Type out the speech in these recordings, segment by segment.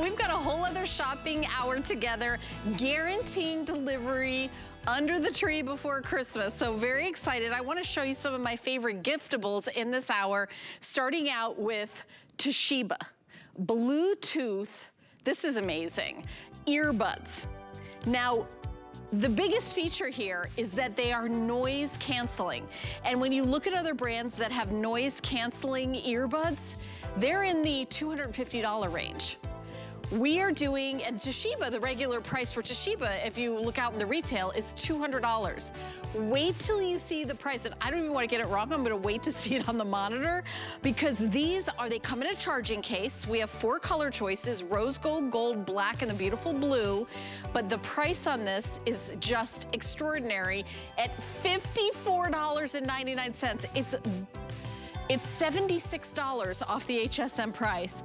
We've got a whole other shopping hour together, guaranteeing delivery under the tree before Christmas. So very excited. I want to show you some of my favorite giftables in this hour, starting out with Toshiba. Bluetooth, this is amazing, earbuds. Now, the biggest feature here is that they are noise canceling. And when you look at other brands that have noise canceling earbuds, they're in the $250 range. We are doing, and Toshiba, the regular price for Toshiba, if you look out in the retail, is $200. Wait till you see the price, and I don't even want to get it wrong, I'm gonna wait to see it on the monitor, because these are, they come in a charging case. We have four color choices, rose gold, gold, black, and the beautiful blue, but the price on this is just extraordinary at $54.99. It's $76 off the HSN price.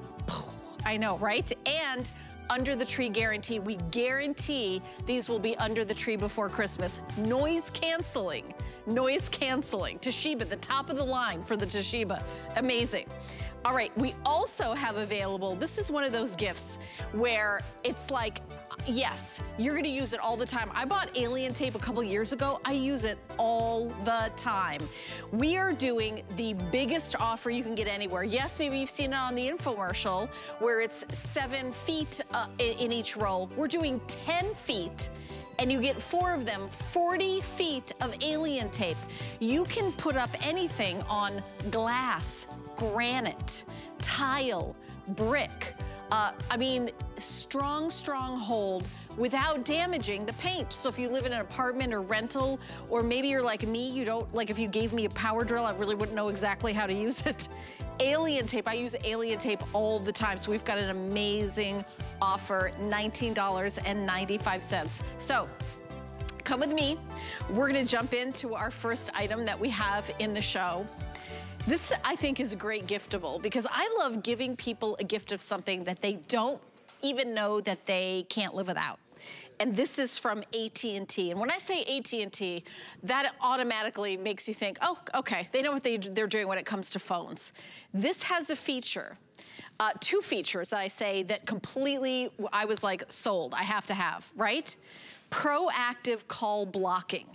I know, right? And under the tree guarantee. We guarantee these will be under the tree before Christmas. Noise canceling. Noise canceling. Toshiba, the top of the line for the Toshiba. Amazing. All right, we also have available, this is one of those gifts where it's like, yes, you're gonna use it all the time. I bought Alien Tape a couple years ago. I use it all the time. We are doing the biggest offer you can get anywhere. Yes, maybe you've seen it on the infomercial where it's 7 feet in each roll. We're doing 10 feet and you get four of them, 40 feet of Alien Tape. You can put up anything on glass, granite, tile, brick. I mean, strong hold without damaging the paint. So if you live in an apartment or rental, or maybe you're like me, you don't, like if you gave me a power drill, I really wouldn't know exactly how to use it. Alien Tape, I use Alien Tape all the time. So we've got an amazing offer, $19.95. So come with me. We're gonna jump into our first item that we have in the show. This, I think, is a great giftable because I love giving people a gift of something that they don't even know that they can't live without. And this is from AT&T. And when I say AT&T, that automatically makes you think, oh, okay, they know what they're doing when it comes to phones. This has a feature. Two features, I say, that completely, I was like, sold. I have to have, right? Proactive call blocking.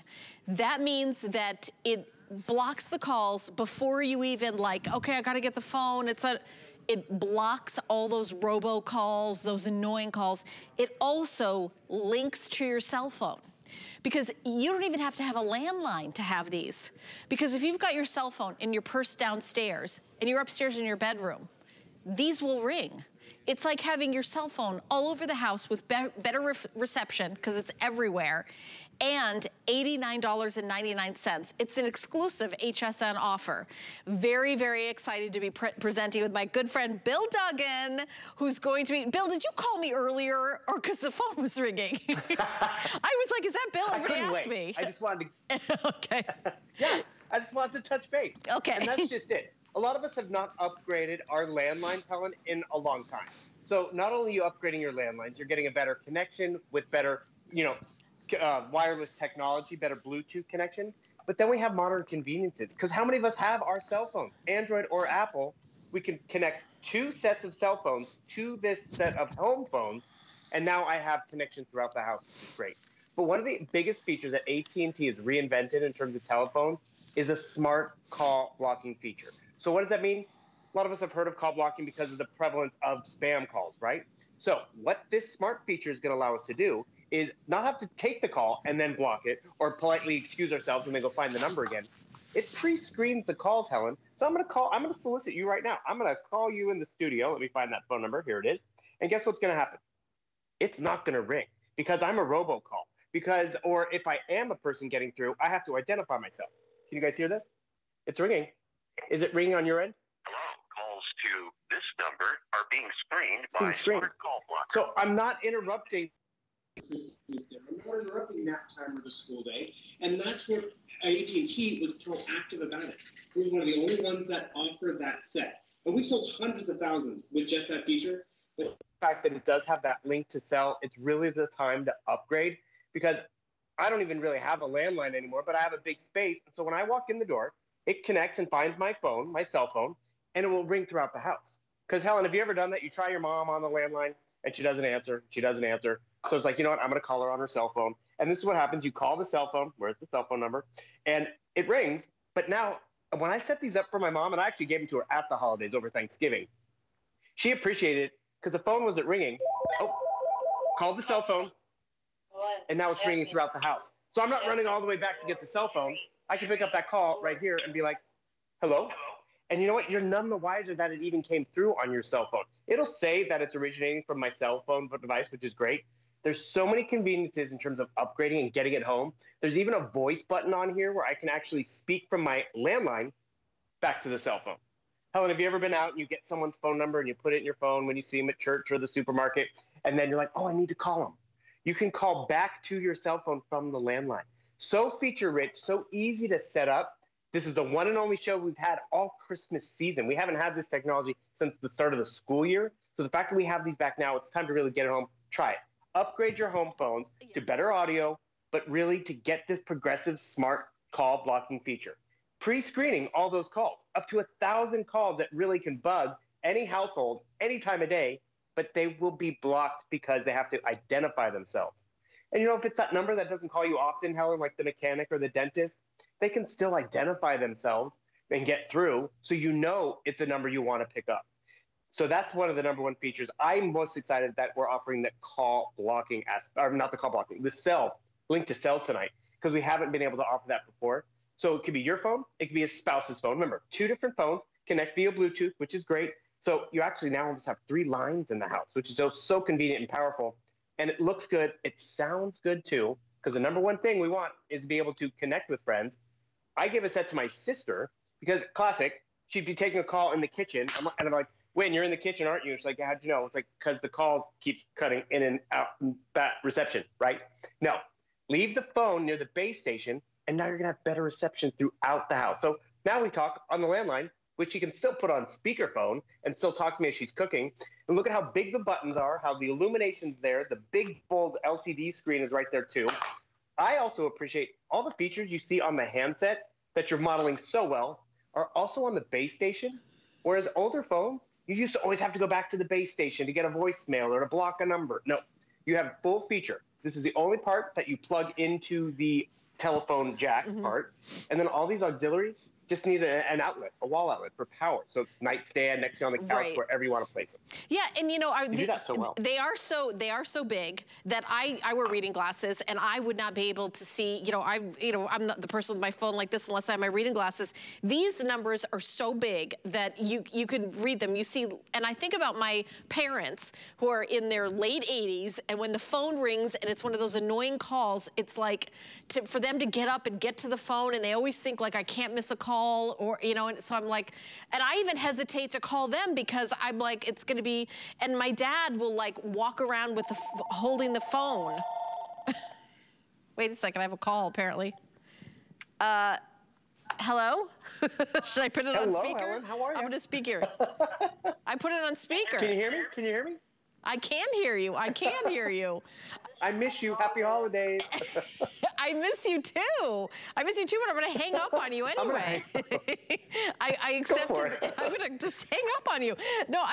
That means that it blocks the calls before you even like, okay, I gotta get the phone. It blocks all those robocalls, those annoying calls. It also links to your cell phone because you don't even have to have a landline to have these. Because if you've got your cell phone in your purse downstairs and you're upstairs in your bedroom, these will ring. It's like having your cell phone all over the house with better reception because it's everywhere. And $89.99. It's an exclusive HSN offer. Very, very excited to be presenting with my good friend, Bill Duggan, who's going to be, Bill, did you call me earlier? Or because the phone was ringing. I was like, is that Bill? Everybody asked me. I just wanted to. Okay. Yeah, I just wanted to touch base. Okay. And that's just it. A lot of us have not upgraded our landlines, Helen, in a long time. So not only are you upgrading your landlines, you're getting a better connection with better, you know, wireless technology, better Bluetooth connection, but then we have modern conveniences because how many of us have our cell phones, Android or Apple? We can connect two sets of cell phones to this set of home phones, and now I have connection throughout the house, which is great. But one of the biggest features that AT&T has reinvented in terms of telephones is a smart call blocking feature. So what does that mean? A lot of us have heard of call blocking because of the prevalence of spam calls, right? So what this smart feature is going to allow us to do is not have to take the call and then block it or politely excuse ourselves and then go find the number again. It pre-screens the calls, Helen. So I'm gonna solicit you right now. I'm gonna call you in the studio. Let me find that phone number, here it is. And guess what's gonna happen? It's not gonna ring because I'm a robocall. Because, or if I am a person getting through, I have to identify myself. Can you guys hear this? It's ringing. Is it ringing on your end? Calls to this number are being screened by smart call blocker. So I'm not interrupting. I'm not interrupting nap time or the school day, and that's what AT&T was proactive about it. We're one of the only ones that offer that set, and we sold hundreds of thousands with just that feature. But the fact that it does have that link to sell, it's really the time to upgrade because I don't even really have a landline anymore, but I have a big space. So when I walk in the door, it connects and finds my phone, my cell phone, and it will ring throughout the house. Because Helen, have you ever done that? You try your mom on the landline. and she doesn't answer. So it's like, you know what? I'm going to call her on her cell phone. And this is what happens. You call the cell phone. Where's the cell phone number? And it rings. But now when I set these up for my mom, and I actually gave them to her at the holidays over Thanksgiving, she appreciated it because the phone wasn't ringing. Oh, called the cell phone. And now it's ringing throughout the house. So I'm not running all the way back to get the cell phone. I can pick up that call right here and be like, hello? And you know what? You're none the wiser that it even came through on your cell phone. It'll say that it's originating from my cell phone device, which is great. There's so many conveniences in terms of upgrading and getting it home. There's even a voice button on here where I can actually speak from my landline back to the cell phone. Helen, have you ever been out and you get someone's phone number and you put it in your phone when you see them at church or the supermarket, and then you're like, oh, I need to call them? You can call back to your cell phone from the landline. So feature-rich, so easy to set up. This is the one and only show we've had all Christmas season. We haven't had this technology since the start of the school year. So the fact that we have these back now, it's time to really get it home. Try it. Upgrade your home phones to better audio, but really to get this progressive smart call blocking feature. Pre-screening all those calls, up to 1,000 calls that really can bug any household, any time of day, but they will be blocked because they have to identify themselves. And you know, if it's that number that doesn't call you often, Helen, like the mechanic or the dentist, they can still identify themselves and get through, so you know it's a number you want to pick up. So that's one of the number one features. I'm most excited that we're offering the call blocking aspect, or not the call blocking, the cell, link to cell tonight, because we haven't been able to offer that before. So it could be your phone, it could be a spouse's phone. Remember, two different phones connect via Bluetooth, which is great. So you actually now almost have three lines in the house, which is so convenient and powerful. And it looks good, it sounds good too, because the number one thing we want is to be able to connect with friends. I gave a set to my sister because, classic, she'd be taking a call in the kitchen, and I'm like, Wynn, you're in the kitchen, aren't you? She's like, how'd you know? It's like, because the call keeps cutting in and out, bad reception, right? No, leave the phone near the base station, and now you're going to have better reception throughout the house. So now we talk on the landline, which she can still put on speakerphone and still talk to me as she's cooking. And look at how big the buttons are, how the illumination's there. The big, bold LCD screen is right there, too. I also appreciate all the features you see on the handset that you're modeling so well are also on the base station, whereas older phones, you used to always have to go back to the base station to get a voicemail or to block a number. No, you have full feature. This is the only part that you plug into the telephone jack part, and then all these auxiliaries just need an outlet, a wall outlet for power. So nightstand, next to you on the couch, wherever you want to place them. Yeah, and you know, they are so big that I wear reading glasses and I would not be able to see, you know, I'm not the person with my phone like this unless I have my reading glasses. These numbers are so big that you could read them. You see, and I think about my parents who are in their late 80s, and when the phone rings and it's one of those annoying calls, it's like for them to get up and get to the phone, and they always think like, I can't miss a call. Or, you know, and so I'm like, and I even hesitate to call them because I'm like, it's going to be, and my dad will like walk around with the, holding the phone. Wait a second, I have a call apparently. Hello? Should I put it on speaker? Helen, how are you? I'm going to speak here. I put it on speaker. Can you hear me? Can you hear me? I can hear you. I can hear you. I miss you. Happy holidays. I miss you too. I miss you too, but I'm going to hang up on you anyway. I accepted. I'm going to just hang up on you. No,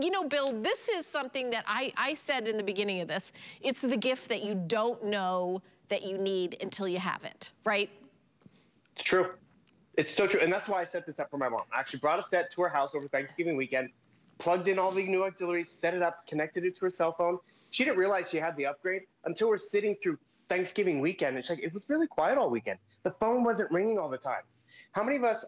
you know, Bill, this is something that I said in the beginning of this. It's the gift that you don't know that you need until you have it, right? It's true. It's so true. And that's why I set this up for my mom. I actually brought a set to her house over Thanksgiving weekend, plugged in all the new auxiliaries, set it up, connected it to her cell phone. She didn't realize she had the upgrade until we're sitting through Thanksgiving weekend. And she's like, it was really quiet all weekend. The phone wasn't ringing all the time. How many of us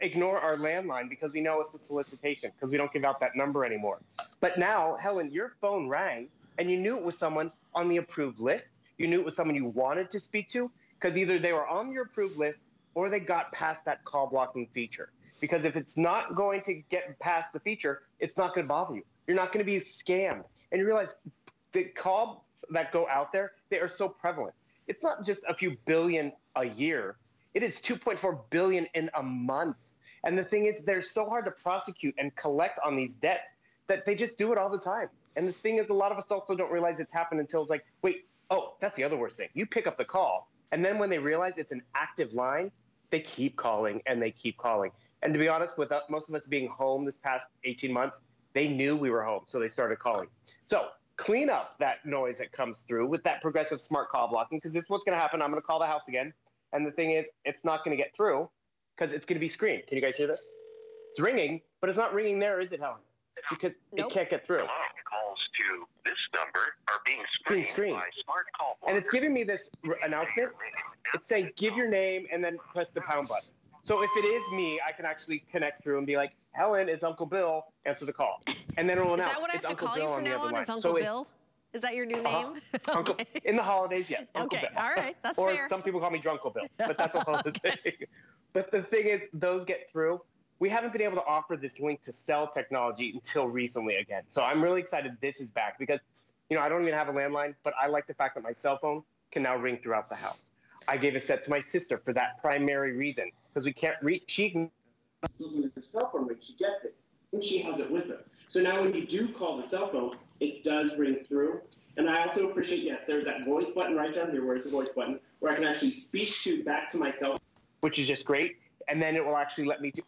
ignore our landline because we know it's a solicitation, because we don't give out that number anymore? But now, Helen, your phone rang, and you knew it was someone on the approved list. You knew it was someone you wanted to speak to, because either they were on your approved list or they got past that call blocking feature. Because if it's not going to get past the feature, it's not going to bother you. You're not going to be scammed. And you realize the calls that go out there, they are so prevalent. It's not just a few billion a year. It is 2.4 billion in a month. And the thing is, they're so hard to prosecute and collect on these debts that they just do it all the time. And the thing is, a lot of us also don't realize it's happened until it's like, wait, oh, that's the other worst thing. You pick up the call. And then when they realize it's an active line, they keep calling and they keep calling. And to be honest, with most of us being home this past 18 months, they knew we were home, so they started calling. So clean up that noise that comes through with that progressive smart call blocking, because this is what's going to happen. I'm going to call the house again. And the thing is, it's not going to get through because it's going to be screened. Can you guys hear this? It's ringing, but it's not ringing there, is it, Helen? Because it can't get through. Hello, calls to this number are being screened by smart call blocker. And it's giving me this announcement. It's saying, give your name and then press the pound button. So if it is me, I can actually connect through and be like, Helen, it's Uncle Bill, answer the call. And then it will announce. Is that what I have to Uncle call Bill you from now on, is Uncle Bill? Is that your new name? Uncle, okay. In the holidays, yes. Uncle Bill. All right, that's or fair. Some people call me Drunkle Bill, but that's a holiday thing. But the thing is, those get through. We haven't been able to offer this link to cell technology until recently again. So I'm really excited this is back because, you know, I don't even have a landline, but I like the fact that my cell phone can now ring throughout the house. I gave a set to my sister for that primary reason, because we can't reach, she can with her cell phone ring, she gets it, and she has it with her. So now when you do call the cell phone, it does ring through. And I also appreciate, yes, there's that voice button right down here, where's the voice button, where I can actually speak to back to my cell phone, which is just great, and then it will actually let me do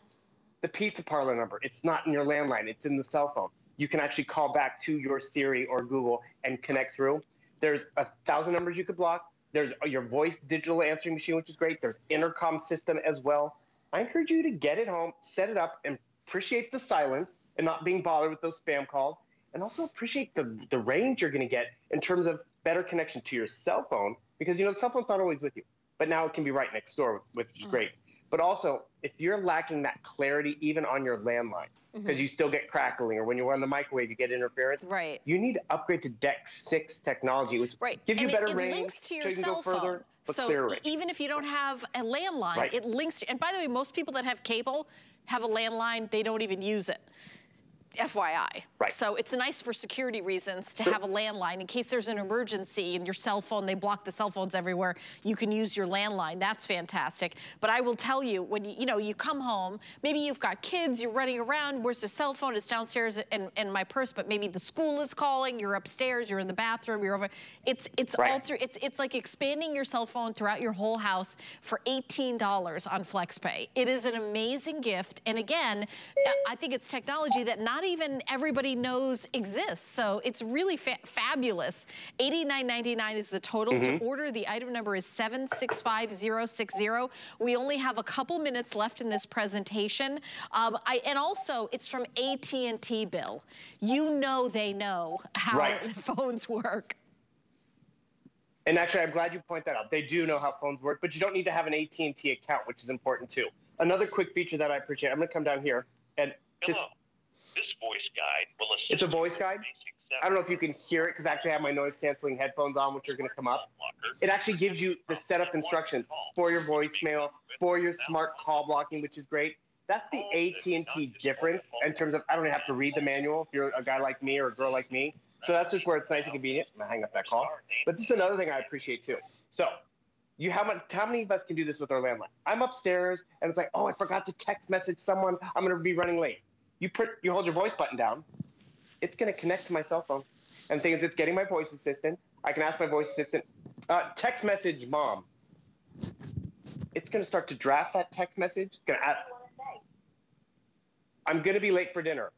the pizza parlor number. It's not in your landline, it's in the cell phone. You can actually call back to your Siri or Google and connect through. There's 1,000 numbers you could block. There's your voice digital answering machine, which is great. There's intercom system as well. I encourage you to get it home, set it up, and appreciate the silence and not being bothered with those spam calls. And also appreciate the range you're gonna get in terms of better connection to your cell phone, because you know, the cell phone's not always with you, but now it can be right next door, which is great. But also, if you're lacking that clarity even on your landline, because you still get crackling, or when you're on the microwave, you get interference. Right. You need to upgrade to DEX6 technology, which gives you better range. It links to your cell phone. So even if you don't have a landline, it links to, and by the way, most people that have cable have a landline, they don't even use it. FYI. Right. So it's nice for security reasons to have a landline in case there's an emergency and your cell phone, they block the cell phones everywhere. You can use your landline. That's fantastic. But I will tell you, when you, you come home, maybe you've got kids, you're running around, where's the cell phone? It's downstairs in my purse, but maybe the school is calling, you're upstairs, you're in the bathroom, you're over. It's all through, it's like expanding your cell phone throughout your whole house for $18 on FlexPay. It is an amazing gift. And again, I think it's technology that not even everybody knows exists. So it's really fabulous. $89.99 is the total to order. The item number is 765060. We only have a couple minutes left in this presentation. And also, it's from AT&T, Bill. You know they know how phones work. And actually, I'm glad you point that out. They do know how phones work, but you don't need to have an AT&T account, which is important too. Another quick feature that I appreciate, I'm gonna come down here and just, this voice guide will assist. It's a voice guide? I don't know if you can hear it because I actually have my noise canceling headphones on, which are going to come up. It actually gives you the setup instructions for your voicemail, for your smart call blocking, which is great. That's the AT&T difference in terms of, I don't have to read the manual if you're a guy like me or a girl like me. So that's just where it's nice and convenient. I'm going to hang up that call. But this is another thing I appreciate too. So you, how many of us can do this with our landline? I'm upstairs and it's like, oh, I forgot to text message someone. I'm going to be running late. You hold your voice button down, it's gonna connect to my cell phone. And the thing is, it's getting my voice assistant. I can ask my voice assistant, text message mom. It's gonna start to draft that text message. It's gonna add, I'm gonna be late for dinner.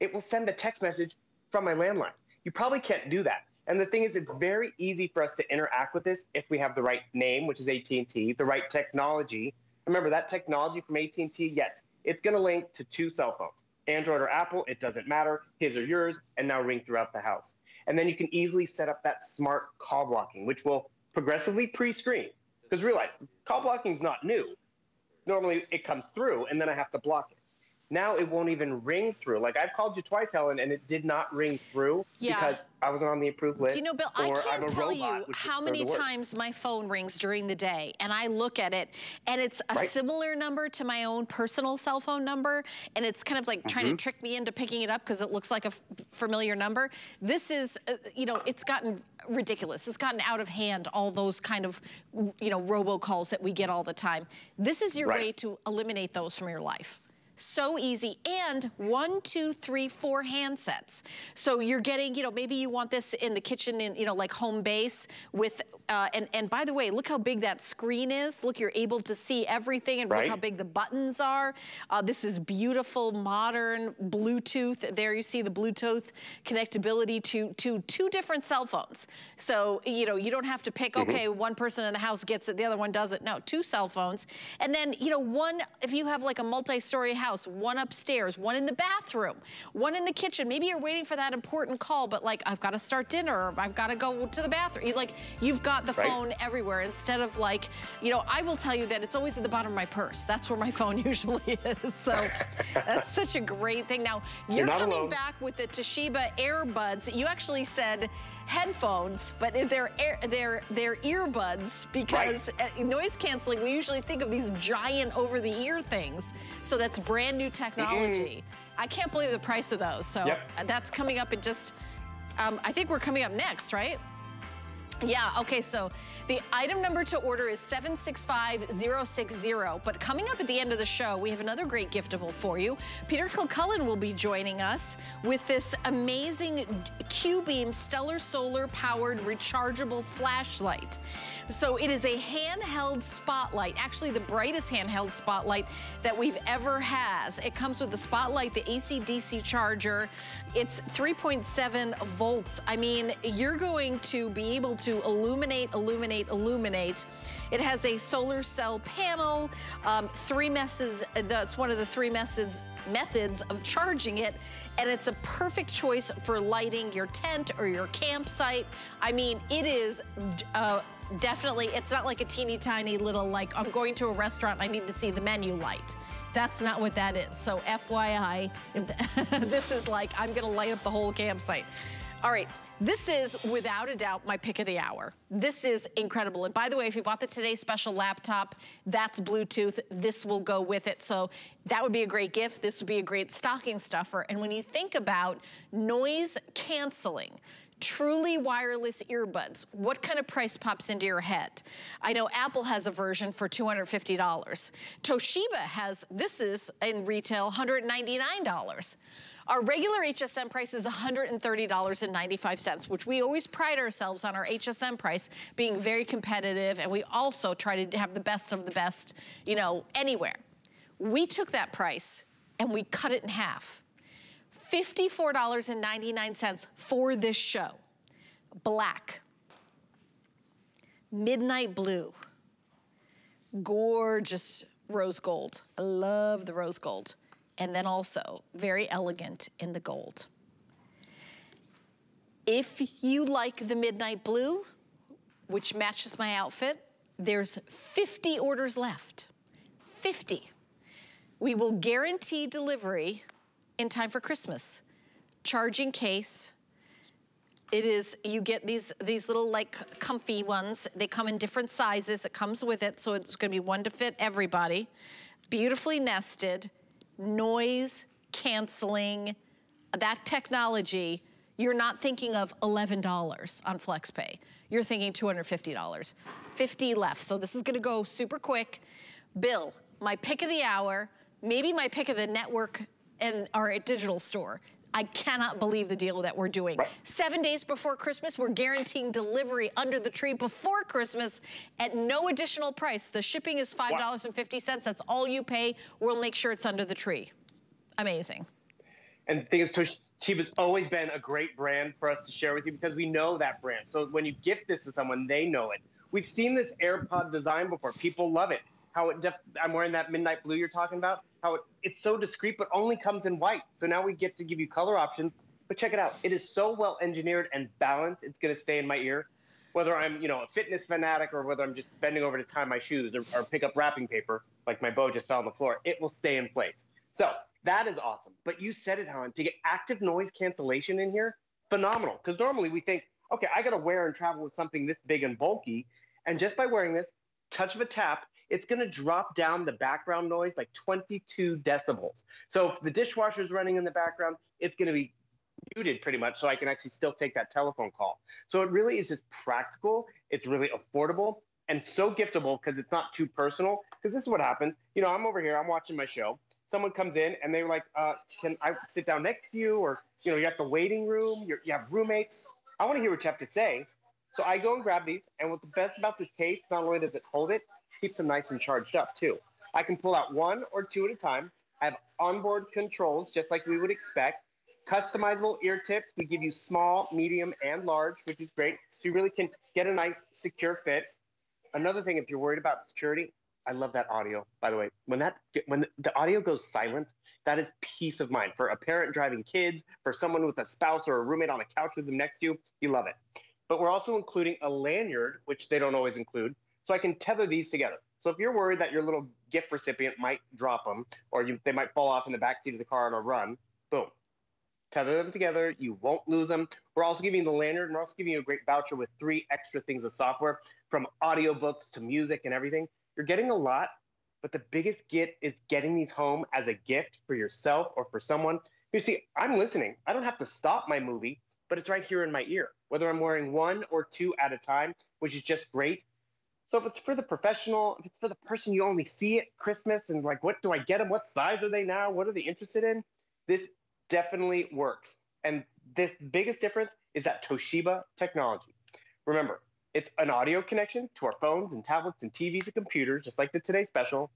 It will send a text message from my landline. You probably can't do that. And the thing is, it's very easy for us to interact with this if we have the right name, which is AT&T, the right technology. Remember that technology from AT&T, yes, it's going to link to two cell phones, Android or Apple, it doesn't matter, his or yours, and now ring throughout the house. And then you can easily set up that smart call blocking, which will progressively pre-screen. Because realize, call blocking is not new. Normally it comes through and then I have to block it. Now it won't even ring through. Like I've called you twice, Helen, and it did not ring through because I wasn't on the approved list. Do you know, Bill, I can't tell you how many times my phone rings during the day and I look at it and it's a similar number to my own personal cell phone number. And it's kind of like trying to trick me into picking it up because it looks like a familiar number. This is, you know, it's gotten ridiculous. It's gotten out of hand, all those kind of, you know, robocalls that we get all the time. This is your way to eliminate those from your life. So easy. And 1, 2, 3, 4 hand sets. So you're getting, you know, maybe you want this in the kitchen, in, you know, like home base with, and by the way, look how big that screen is. Look, you're able to see everything, and right, look how big the buttons are. This is beautiful, modern Bluetooth. There you see the Bluetooth connectability to two different cell phones. So, you know, you don't have to pick, okay, one person in the house gets it, the other one doesn't. No, two cell phones. And then, you know, one, if you have like a multi-story house, one upstairs, one in the bathroom, one in the kitchen. Maybe you're waiting for that important call, but like, I've got to start dinner, or I've got to go to the bathroom. You, like, you've got the phone everywhere, instead of like, you know, I will tell you that it's always at the bottom of my purse. That's where my phone usually is. So that's such a great thing. Now, you're coming back with the Toshiba Airbuds. You actually said headphones, but they're earbuds, because noise canceling, we usually think of these giant over-the-ear things. So that's brand new technology. I can't believe the price of those. So that's coming up in just, I think we're coming up next, right? Yeah, okay, so the item number to order is 765060, but coming up at the end of the show, we have another great giftable for you. Peter Kilcullen will be joining us with this amazing Q-Beam Stellar Solar powered rechargeable flashlight. So it is a handheld spotlight, actually the brightest handheld spotlight that we've ever had. It comes with the spotlight, the AC-DC charger. It's 3.7 volts. I mean, you're going to be able to illuminate. It has a solar cell panel, three methods, that's one of the three methods of charging it, and it's a perfect choice for lighting your tent or your campsite. I mean, it is definitely, it's not like a teeny tiny little, like, I'm going to a restaurant, I need to see the menu light. That's not what that is. So FYI, this is like, I'm gonna light up the whole campsite. All right, this is without a doubt my pick of the hour. This is incredible. And by the way, if you bought the Today Special laptop, that's Bluetooth. This will go with it. So that would be a great gift. This would be a great stocking stuffer. And when you think about noise canceling, truly wireless earbuds, what kind of price pops into your head? I know Apple has a version for $250. Toshiba has, this is in retail, $199. Our regular HSN price is $130.95, which we always pride ourselves on, our HSN price being very competitive, and we also try to have the best of the best, you know, anywhere. We took that price and we cut it in half. $54.99 for this show. Black, midnight blue, gorgeous rose gold. I love the rose gold. And then also very elegant in the gold. If you like the midnight blue, which matches my outfit, there's 50 orders left, 50. We will guarantee delivery in time for Christmas. Charging case. It is, you get these little like comfy ones. They come in different sizes. It comes with it, so it's gonna be one to fit everybody. Beautifully nested. Noise canceling, that technology, you're not thinking of $11 on FlexPay. You're thinking $250, 50 left. So this is gonna go super quick. Bill, my pick of the hour, maybe my pick of the network and our digital store. I cannot believe the deal that we're doing. 7 days before Christmas, we're guaranteeing delivery under the tree before Christmas at no additional price. The shipping is $5.50. That's all you pay. We'll make sure it's under the tree. Amazing. And the thing is, Toshiba's always been a great brand for us to share with you because we know that brand. So when you gift this to someone, they know it. We've seen this AirPod design before. People love it. How it I'm wearing that midnight blue you're talking about. How it's so discreet, but only comes in white. So now we get to give you color options. But check it out. It is so well engineered and balanced. It's going to stay in my ear, whether I'm, you know, a fitness fanatic or whether I'm just bending over to tie my shoes or pick up wrapping paper, like my bow just fell on the floor. It will stay in place. So that is awesome. But you said it, hon. To get active noise cancellation in here, phenomenal. Because normally we think, okay, I got to wear and travel with something this big and bulky. And just by wearing this, touch of a tap, it's going to drop down the background noise by 22 decibels. So if the dishwasher is running in the background, it's going to be muted pretty much, so I can actually still take that telephone call. So it really is just practical. It's really affordable and so giftable because it's not too personal, because this is what happens. You know, I'm over here, I'm watching my show. someone comes in and they're like, can I sit down next to you? Or, you know, you have the waiting room, you have roommates. I want to hear what you have to say. So I go and grab these. And what's the best about this case, not only does it hold it, keeps them nice and charged up too. I can pull out one or two at a time. I have onboard controls, just like we would expect. Customizable ear tips. We give you small, medium, and large, which is great. So you really can get a nice, secure fit. Another thing, if you're worried about security, I love that audio, by the way. When the audio goes silent, that is peace of mind. For a parent driving kids, for someone with a spouse or a roommate on a couch with them next to you, you love it. But we're also including a lanyard, which they don't always include, so I can tether these together. So if you're worried that your little gift recipient might drop them, or they might fall off in the backseat of the car on a run, boom. Tether them together. You won't lose them. We're also giving you the lanyard, and we're also giving you a great voucher with 3 extra things of software, from audiobooks to music and everything. You're getting a lot, but the biggest get is getting these home as a gift for yourself or for someone. You see, I'm listening. I don't have to stop my movie, but it's right here in my ear, whether I'm wearing one or two at a time, which is just great. So if it's for the professional, if it's for the person you only see at Christmas and like, what do I get them? What size are they now? What are they interested in? This definitely works. And the biggest difference is that Toshiba technology. Remember, it's an audio connection to our phones and tablets and TVs and computers, just like the Today Special.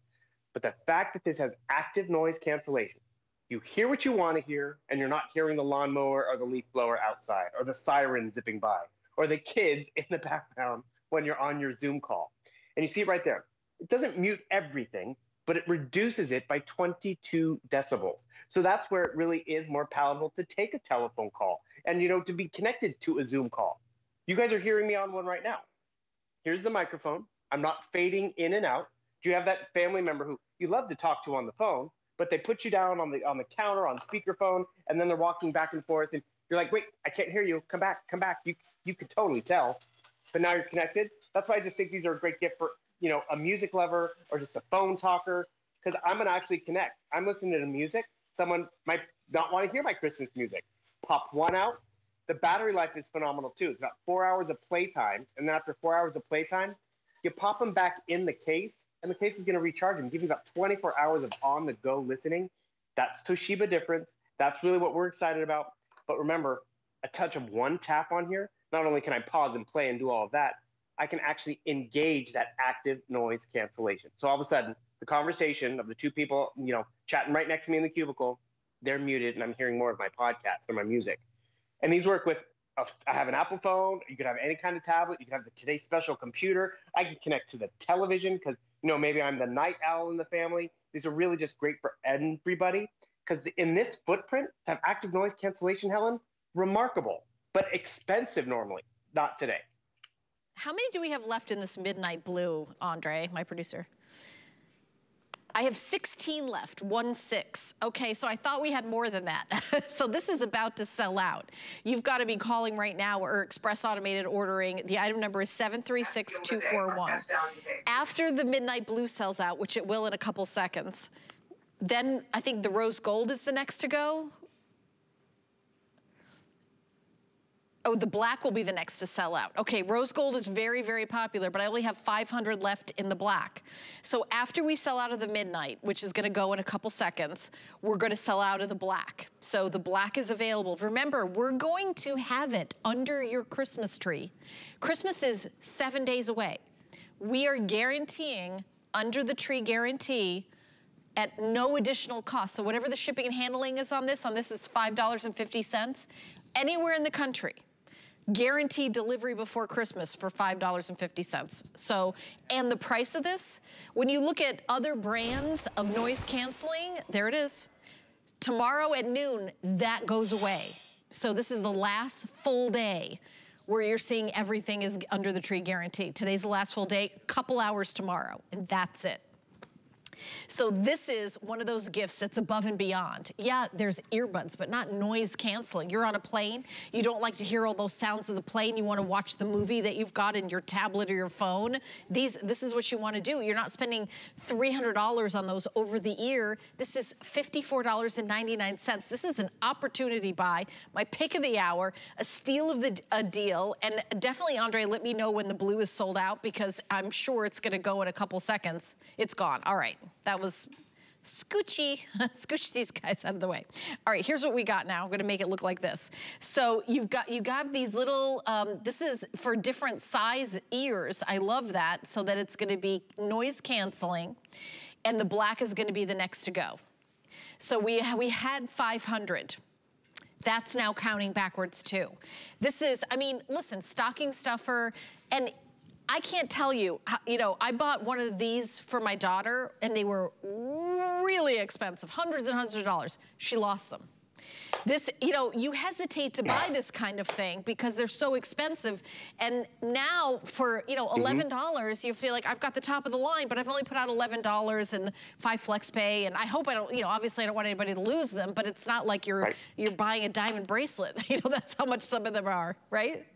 But the fact that this has active noise cancellation, you hear what you want to hear, and you're not hearing the lawnmower or the leaf blower outside, or the siren zipping by, or the kids in the background when you're on your Zoom call. And you see it right there. It doesn't mute everything, but it reduces it by 22 decibels. So that's where it really is more palatable to take a telephone call and, you know, to be connected to a Zoom call. You guys are hearing me on one right now. Here's the microphone. I'm not fading in and out. Do you have that family member who you love to talk to on the phone, but they put you down on the counter on speakerphone, and then they're walking back and forth, and you're like, wait, I can't hear you. Come back, come back. You could totally tell, but now you're connected. That's why I just think these are a great gift for, you know, a music lover or just a phone talker, because I'm gonna actually connect. I'm listening to music. Someone might not want to hear my Christmas music. Pop one out. The battery life is phenomenal too. It's about 4 hours of playtime. And then after 4 hours of playtime, you pop them back in the case, and the case is going to recharge them, give you about 24 hours of on-the-go listening. That's Toshiba difference. That's really what we're excited about. But remember, a touch of one tap on here, not only can I pause and play and do all of that, I can actually engage that active noise cancellation. So all of a sudden, the conversation of the two people, you know, chatting right next to me in the cubicle, they're muted, and I'm hearing more of my podcast or my music. And these work with, I have an Apple phone, you could have any kind of tablet, you could have the Today Special computer, I can connect to the television because, you know, maybe I'm the night owl in the family. These are really just great for everybody because in this footprint, to have active noise cancellation, Helen, remarkable, but expensive normally, not today. How many do we have left in this midnight blue, Andre, my producer? I have 16 left, 1-6. Okay, so I thought we had more than that. So this is about to sell out. You've got to be calling right now or express automated ordordering. The item number is 736241. After the midnight blue sells out, which it will in a couple seconds, then I think the rose gold is the next to go. Oh, the black will be the next to sell out. Okay, rose gold is very, very popular, but I only have 500 left in the black. So after we sell out of the midnight, which is gonna go in a couple seconds, we're gonna sell out of the black. So the black is available. Remember, we're going to have it under your Christmas tree. Christmas is 7 days away. We are guaranteeing, under the tree guarantee, at no additional cost. So whatever the shipping and handling is on this is $5.50. Anywhere in the country. Guaranteed delivery before Christmas for $5.50. So, and the price of this, when you look at other brands of noise canceling, there it is. Tomorrow at noon, that goes away. So this is the last full day where you're seeing everything is under the tree guarantee. Today's the last full day, couple hours tomorrow, and that's it. So this is one of those gifts that's above and beyond. Yeah, there's earbuds, but not noise canceling. You're on a plane, you don't like to hear all those sounds of the plane, you wanna watch the movie that you've got in your tablet or your phone. This is what you wanna do. You're not spending $300 on those over the ear. This is $54.99. This is an opportunity buy, my pick of the hour, a steal of a deal. And definitely, Andre, let me know when the blue is sold out because I'm sure it's gonna go in a couple seconds. It's gone, all right. That was scooch these guys out of the way. All right, here's what we got now. I'm gonna make it look like this. So you got these little, this is for different size ears. I love that, so that it's gonna be noise canceling, and the black is gonna be the next to go. So we had 500. That's now counting backwards too. This is, I mean, listen, stocking stuffer, and I can't tell you, you know, I bought one of these for my daughter and they were really expensive, hundreds and hundreds of dollars. She lost them. This, you know, you hesitate to buy this kind of thing because they're so expensive. And now for, you know, $11, you feel like I've got the top of the line, but I've only put out $11 and 5 flex pay. And I hope I don't, you know, obviously I don't want anybody to lose them, but it's not like you're buying a diamond bracelet. You know, that's how much some of them are, right?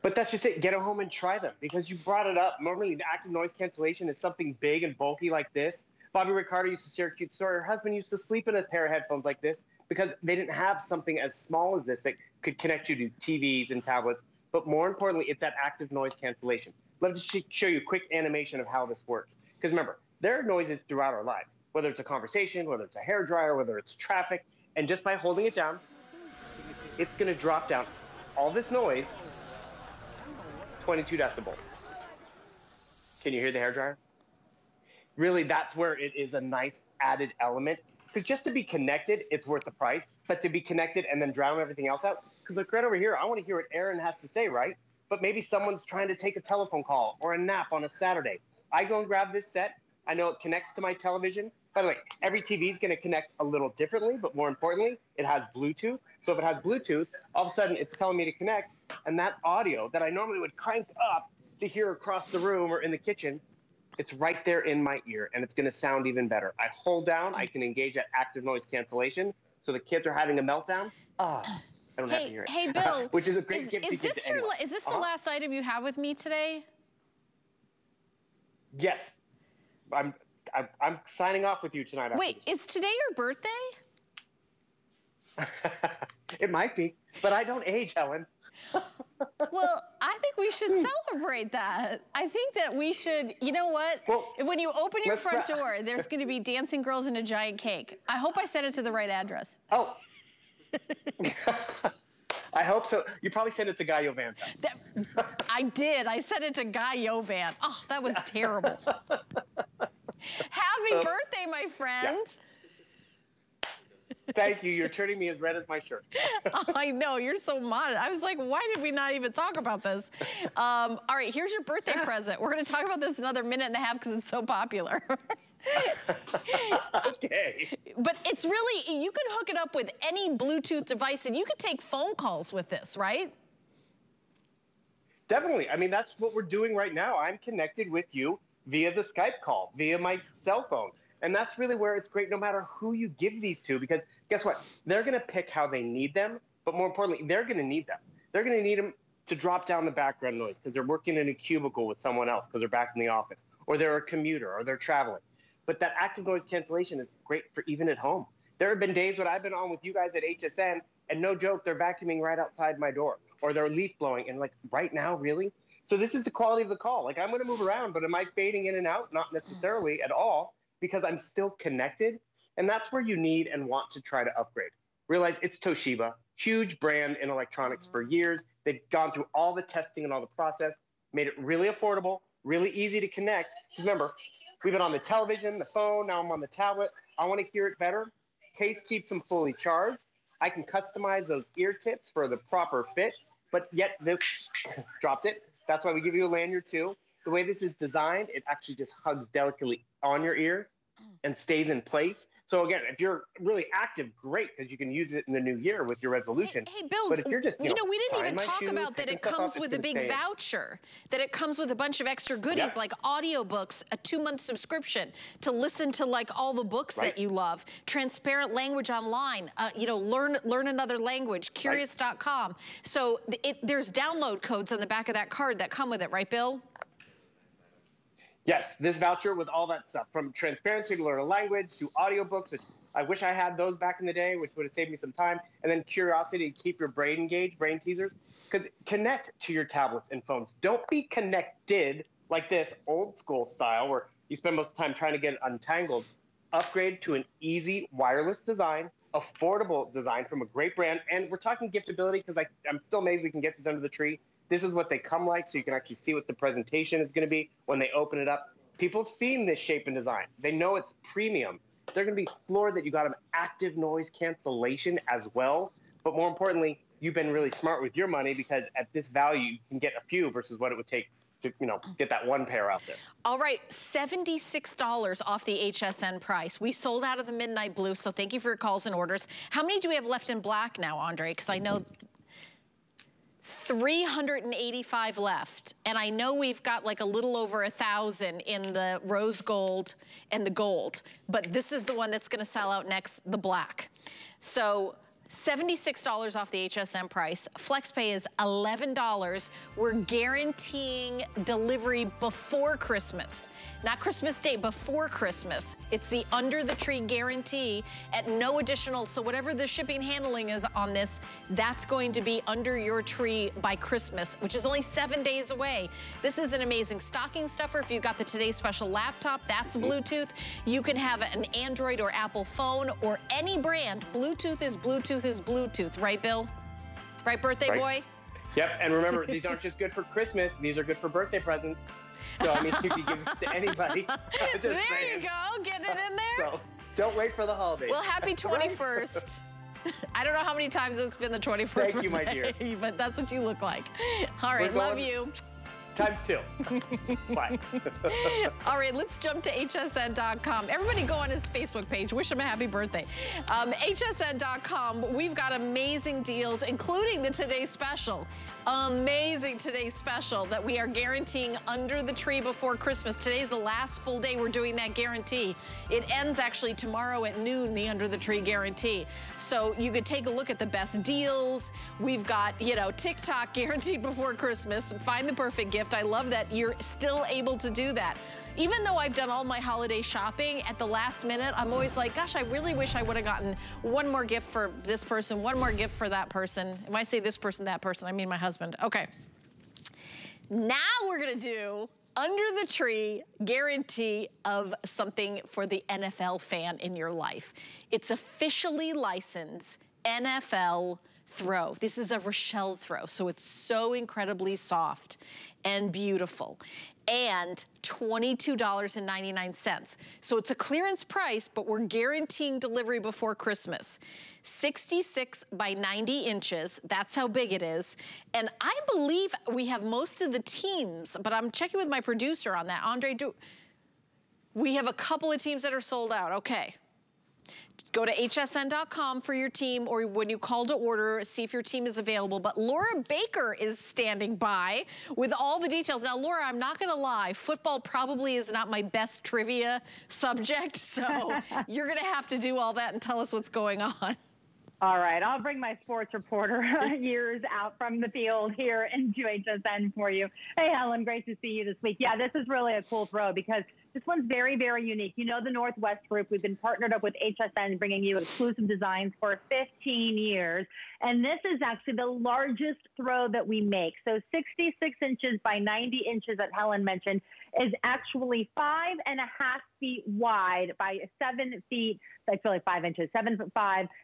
But that's just it. Get home and try them because you brought it up. Normally, active noise cancellation is something big and bulky like this. Bobby Riccardo used to share a cute story. Her husband used to sleep in a pair of headphones like this because they didn't have something as small as this that could connect you to TVs and tablets. But more importantly, it's that active noise cancellation. Let me just show you a quick animation of how this works. Because remember, there are noises throughout our lives, whether it's a conversation, whether it's a hairdryer, whether it's traffic. And just by holding it down, it's going to drop down all this noise, 22 decibels. Can you hear the hairdryer? Really, that's where it is a nice added element. Because just to be connected, it's worth the price. But to be connected and then drown everything else out, because look right over here, I want to hear what Aaron has to say, right? But maybe someone's trying to take a telephone call or a nap on a Saturday. I go and grab this set. I know it connects to my television. By the way, every TV is going to connect a little differently, but more importantly, it has Bluetooth. So if it has Bluetooth, all of a sudden it's telling me to connect, and that audio that I normally would crank up to hear across the room or in the kitchen, it's right there in my ear, and it's going to sound even better. I hold down, I can engage that active noise cancellation, so the kids are having a meltdown. I don't have to hear it. Hey, Bill, which is a great gift to give to anyone. Is this the last item you have with me today? Yes. I'm signing off with you tonight. Wait, is today your birthday? It might be, but I don't age, Helen. Well, I think we should celebrate that. I think that we should, you know what? Well, when you open your front door, there's going to be dancing girls and a giant cake. I hope I sent it to the right address. Oh. I hope so. You probably sent it to Guy Yovan. I did. I sent it to Guy Yovan. Oh, that was terrible. Happy birthday, my friend. Yeah. Thank you. You're turning me as red as my shirt. Oh, I know. You're so modest. I was like, why did we not even talk about this? All right, here's your birthday present. We're going to talk about this another minute and a half because it's so popular. Okay. But it's really, you can hook it up with any Bluetooth device and you can take phone calls with this, right? Definitely. I mean, that's what we're doing right now. I'm connected with you via the Skype call, via my cell phone. And that's really where it's great no matter who you give these to, because guess what? They're going to pick how they need them, but more importantly, they're going to need them. They're going to need them to drop down the background noise because they're working in a cubicle with someone else because they're back in the office, or they're a commuter, or they're traveling. But that active noise cancellation is great for even at home. There have been days when I've been on with you guys at HSN, and no joke, they're vacuuming right outside my door, or they're leaf blowing, and like, right now, really? So this is the quality of the call. Like, I'm going to move around, but am I fading in and out? Not necessarily at all. Because I'm still connected, and that's where you need and want to try to upgrade. Realize it's Toshiba, huge brand in electronics for years. They've gone through all the testing and all the process, made it really affordable, really easy to connect. Remember, we've been on the television, the phone, now I'm on the tablet. I want to hear it better. Case keeps them fully charged. I can customize those ear tips for the proper fit, but yet they dropped it. That's why we give you a lanyard too. The way this is designed, it actually just hugs delicately on your ear and stays in place. So again, if you're really active, great, because you can use it in the new year with your resolution. Hey, Bill, but if you're just, you know, we didn't even talk about that it comes with a big voucher, that it comes with a bunch of extra goodies like audiobooks, a 2-month subscription to listen to like all the books that you love, transparent language online, you know, learn another language, curious.com. So there's download codes on the back of that card that come with it, right, Bill? Yes, this voucher with all that stuff, from transparency to learn a language to audiobooks, which I wish I had those back in the day, which would have saved me some time, and then curiosity to keep your brain engaged, brain teasers, because connect to your tablets and phones. Don't be connected like this old school style where you spend most of the time trying to get it untangled. upgrade to an easy wireless design, affordable design from a great brand. And we're talking giftability because I'm still amazed we can get this under the tree. This is what they come like, so you can actually see what the presentation is going to be when they open it up. People have seen this shape and design. They know it's premium. They're going to be floored that you got them active noise cancellation as well. But more importantly, you've been really smart with your money because at this value, you can get a few versus what it would take to, you know, get that one pair out there. All right, $76 off the HSN price. We sold out of the midnight blue, so thank you for your calls and orders. How many do we have left in black now, Andre? Because I know 385 left, and I know we've got like a little over 1,000 in the rose gold and the gold, but this is the one that's going to sell out next, the black. So $76 off the HSN price. FlexPay is $11. We're guaranteeing delivery before Christmas. Not Christmas Day, before Christmas. It's the under the tree guarantee at no additional, so whatever the shipping handling is on this, that's going to be under your tree by Christmas, which is only 7 days away. This is an amazing stocking stuffer. If you got the Today's Special laptop, that's Bluetooth. You can have an Android or Apple phone or any brand. Bluetooth is Bluetooth. Is Bluetooth, right, Bill? Right, birthday boy? Yep, and remember, these aren't just good for Christmas, these are good for birthday presents. So, I mean, you can give it to anybody. There you go, get it in there. So, don't wait for the holidays. Well, happy 21st. I don't know how many times it's been the 21st. Thank you, my dear. But that's what you look like. All right, love you. Times 2. Bye. All right, let's jump to hsn.com. Everybody go on his Facebook page. Wish him a happy birthday. hsn.com, we've got amazing deals, including the Today Special. Amazing Today Special that we are guaranteeing under the tree before Christmas. Today's the last full day we're doing that guarantee. It ends actually tomorrow at noon, the under the tree guarantee. So you could take a look at the best deals. We've got, you know, TikTok guaranteed before Christmas. Find the perfect gift. I love that you're still able to do that. Even though I've done all my holiday shopping, at the last minute, I'm always like, gosh, I really wish I would have gotten one more gift for this person, one more gift for that person. When I say this person, that person, I mean my husband. Okay. Now we're going to do under the tree guarantee of something for the NFL fan in your life. It's officially licensed NFL throw. This is a Rochelle throw, so it's so incredibly soft and beautiful. And $22.99. So it's a clearance price, but we're guaranteeing delivery before Christmas. 66 by 90 inches, that's how big it is. And I believe we have most of the teams, but I'm checking with my producer on that. Andre, we have a couple of teams that are sold out, okay. Go to hsn.com for your team, or when you call to order, see if your team is available. But Laura Baker is standing by with all the details. Now, Laura, I'm not going to lie. Football probably is not my best trivia subject, so you're going to have to do all that and tell us what's going on. All right. I'll bring my sports reporter years out from the field here into HSN for you. Hey, Helen, great to see you this week. Yeah, this is really a cool throw because this one's very, very unique. You know, the Northwest Group, we've been partnered up with HSN, bringing you exclusive designs for 15 years. And this is actually the largest throw that we make. So 66 inches by 90 inches that Helen mentioned is actually 5.5 feet wide by 7 feet. I feel like 5 inches, 7'5"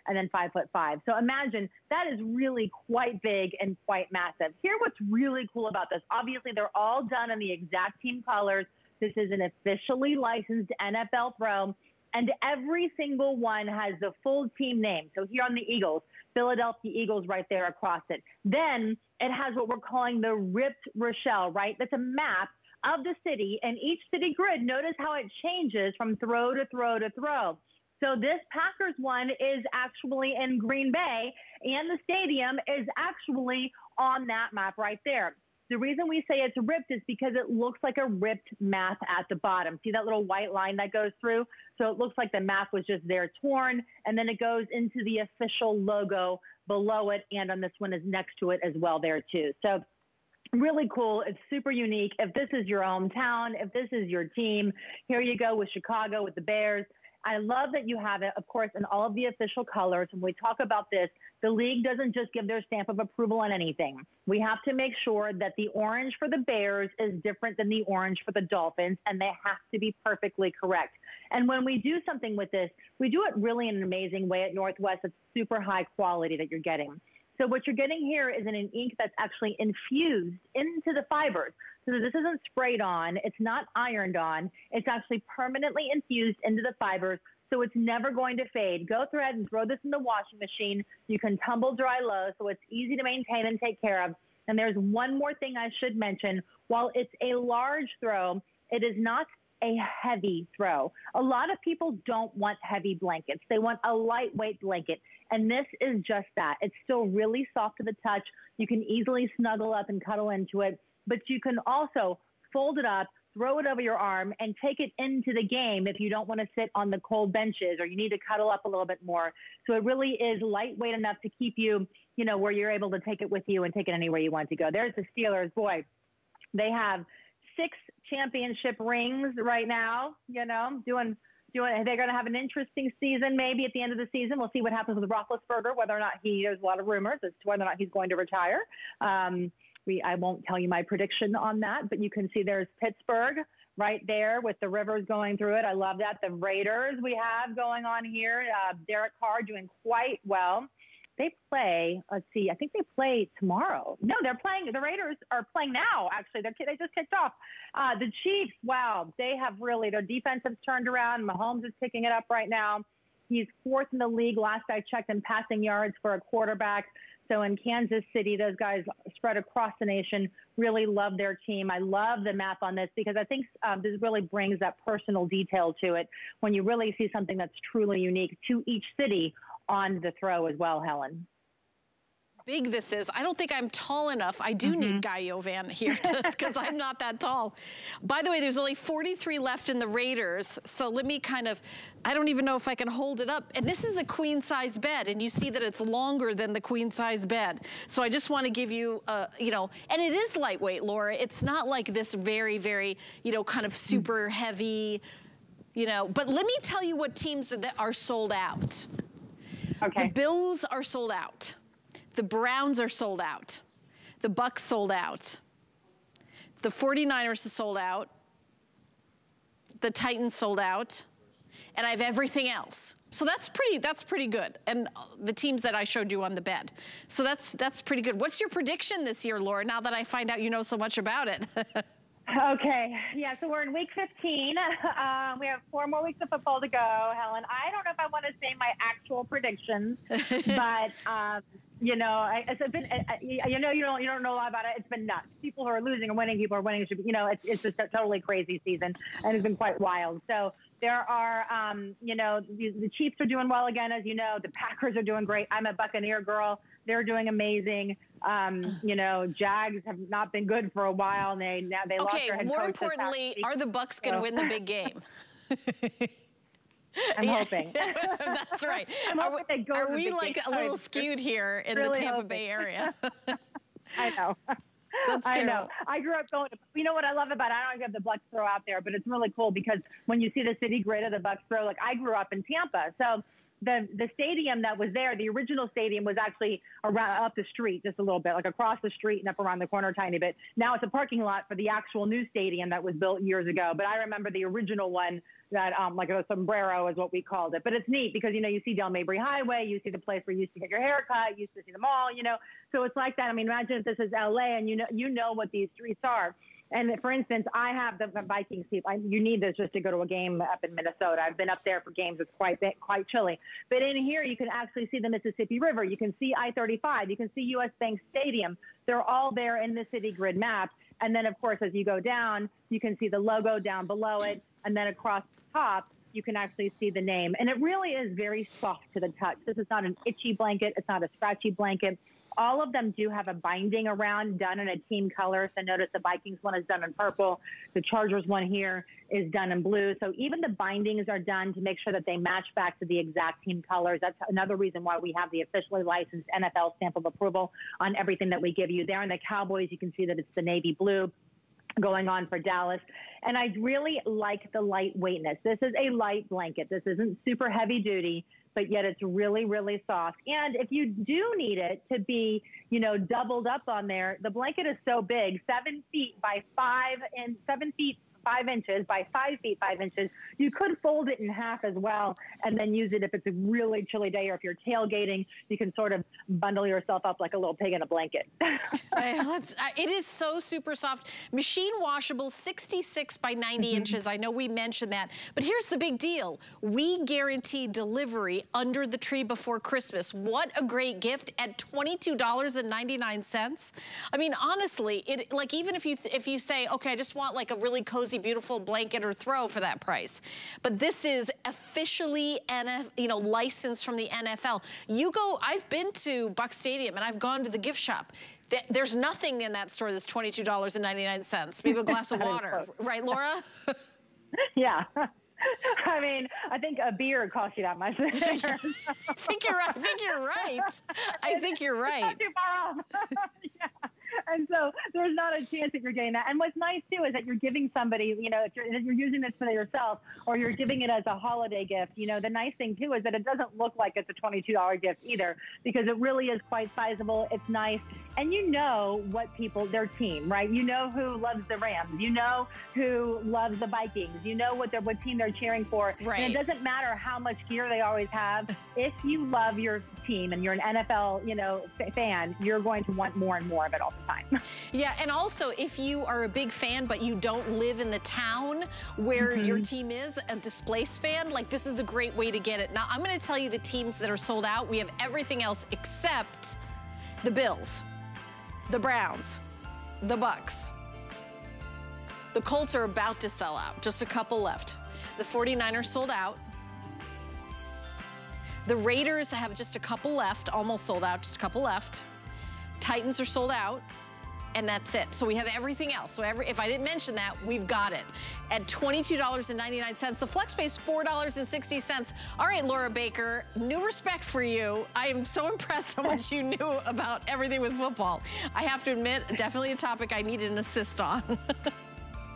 and then 5'5". So imagine that is really quite big and quite massive. Here, what's really cool about this, obviously they're all done in the exact team colors. This is an officially licensed NFL throw, and every single one has the full team name. So here on the Eagles, Philadelphia Eagles right there across it. Then it has what we're calling the ripped Rochelle, right? That's a map of the city, and each city grid, notice how it changes from throw to throw to throw. So this Packers one is actually in Green Bay, and the stadium is actually on that map right there. The reason we say it's ripped is because it looks like a ripped map at the bottom. See that little white line that goes through? So it looks like the map was just there torn, and then it goes into the official logo below it, and on this one is next to it as well there too. So really cool. It's super unique. If this is your hometown, if this is your team, here you go with Chicago, with the Bears. I love that you have it, of course, in all of the official colors. When we talk about this, the league doesn't just give their stamp of approval on anything. We have to make sure that the orange for the Bears is different than the orange for the Dolphins, and they have to be perfectly correct. And when we do something with this, we do it really in an amazing way at Northwest. It's super high quality that you're getting. So what you're getting here is an ink that's actually infused into the fibers. So this isn't sprayed on, it's not ironed on, it's actually permanently infused into the fibers, so it's never going to fade. Go thread and throw this in the washing machine. You can tumble dry low, so it's easy to maintain and take care of. And there's one more thing I should mention. While it's a large throw, it is not a heavy throw. A lot of people don't want heavy blankets. They want a lightweight blanket. And this is just that. It's still really soft to the touch. You can easily snuggle up and cuddle into it, but you can also fold it up, throw it over your arm, and take it into the game if you don't want to sit on the cold benches or you need to cuddle up a little bit more. So it really is lightweight enough to keep you, you know, where you're able to take it with you and take it anywhere you want to go. There's the Steelers. Boy, they have 6 championship rings right now, you know, doing, they're going to have an interesting season. Maybe at the end of the season, we'll see what happens with Roethlisberger, whether or not there's a lot of rumors as to whether or not he's going to retire. I won't tell you my prediction on that, but you can see there's Pittsburgh right there with the rivers going through it. I love that. The Raiders we have going on here. Derek Carr doing quite well. They play, let's see, I think they play tomorrow. No, the Raiders are playing now, actually. They just kicked off. The Chiefs, wow, they have really, their defense has turned around. Mahomes is picking it up right now. He's 4th in the league, last I checked, in passing yards for a quarterback. So in Kansas City, those guys spread across the nation really love their team. I love the map on this because I think this really brings that personal detail to it when you really see something that's truly unique to each city on the throw as well, Helen. Big this is. I don't think I'm tall enough. I do need Guy Yovan here because I'm not that tall. By the way, there's only 43 left in the Raiders. So let me kind of, I don't even know if I can hold it up. And this is a queen size bed, and you see that it's longer than the queen size bed. So I just want to give you, you know, and it is lightweight, Laura. It's not like this very, very, you know, kind of super heavy, you know. But let me tell you what teams that are sold out. Okay. The Bills are sold out. The Browns are sold out. The Bucks sold out. The 49ers are sold out. The Titans sold out. And I have everything else. So that's pretty good. And the teams that I showed you on the bed. So that's pretty good. What's your prediction this year, Laura, now that I find out you know so much about it? Okay. Yeah, so we're in week 15. We have 4 more weeks of football to go, Helen. I don't know if I want to say my actual predictions, but... You know, it's been, you know, you don't know a lot about it. It's been nuts. People who are losing and winning, people are winning. You know, it's just a totally crazy season, and it's been quite wild. So there are, you know, the Chiefs are doing well again, as you know. The Packers are doing great. I'm a Buccaneer girl. They're doing amazing. You know, Jags have not been good for a while, and they lost their head coach. Okay, more importantly, are the Bucs going to win the big game? I'm hoping. That's right. Are we like a little skewed here in really the Tampa Bay area? I know. That's terrible. I know. I grew up going to, you know what I love about it? I don't even have the Bucks throw out there, but it's really cool because when you see the city grid of the Bucks throw, like I grew up in Tampa. So the stadium that was there, the original stadium was actually around up the street just a little bit, like across the street and up around the corner a tiny bit. Now it's a parking lot for the actual new stadium that was built years ago. But I remember the original one that like a sombrero is what we called it. But it's neat because, you know, you see Del Mabry Highway, you see the place where you used to get your haircut, you used to see the mall, you know. So it's like that. I mean, imagine if this is LA and you know what these streets are. And for instance, I have the Vikings people. You need this just to go to a game up in Minnesota. I've been up there for games. It's quite chilly. But in here, you can actually see the Mississippi River. You can see I-35. You can see U.S. Bank Stadium. They're all there in the city grid map. And then, of course, as you go down, you can see the logo down below it. And then across the top, you can actually see the name. And it really is very soft to the touch. This is not an itchy blanket. It's not a scratchy blanket. All of them do have a binding around done in a team color. So notice the Vikings one is done in purple. The Chargers one here is done in blue. So even the bindings are done to make sure that they match back to the exact team colors. That's another reason why we have the officially licensed NFL stamp of approval on everything that we give you. There in the Cowboys, you can see that it's the navy blue going on for Dallas. And I really like the lightweightness. This is a light blanket. This isn't super heavy duty, but yet it's really, really soft. And if you do need it to be, you know, doubled up on there, the blanket is so big, 7 feet by 5 and 7 feet 5 inches by 5 feet 5 inches. You could fold it in half as well and then use it if it's a really chilly day, or if you're tailgating, you can sort of bundle yourself up like a little pig in a blanket. It is so super soft. Machine washable, 66 by 90 inches. I know we mentioned that, but here's the big deal. We guarantee delivery under the tree before Christmas. What a great gift at $22.99. I mean, honestly, it, like, even if you say, okay, I just want like a really cozy, beautiful blanket or throw for that price. But this is officially licensed from the NFL. You go, I've been to Buck Stadium and I've gone to the gift shop. There's nothing in that store that's $22.99. Maybe a glass of water. Right, Laura? Yeah. I mean, I think a beer costs you that much. I think you're right. It's not too far off. Yeah. And so there's not a chance that you're getting that. And what's nice, too, is that you're giving somebody, you know, if you're using this for yourself or you're giving it as a holiday gift, you know, the nice thing, too, is that it doesn't look like it's a $22 gift either, because it really is quite sizable. It's nice. And you know what people, their team, right? You know who loves the Rams. You know who loves the Vikings. You know what team they're cheering for. Right. And it doesn't matter how much gear they always have. If you love your team and you're an NFL, you know, fan, you're going to want more and more of it all the time. Yeah, and also if you are a big fan but you don't live in the town where your team is, a displaced fan, like, this is a great way to get it. Now, I'm going to tell you the teams that are sold out. We have everything else except the Bills, the Browns, the Bucks. The Colts are about to sell out. Just a couple left. The 49ers sold out. The Raiders have just a couple left, almost sold out, just a couple left. Titans are sold out, and that's it. So we have everything else. So if I didn't mention that, we've got it at $22.99. The FlexPay is $4.60. All right, Laura Baker, new respect for you. I am so impressed how much you knew about everything with football. I have to admit, definitely a topic I needed an assist on.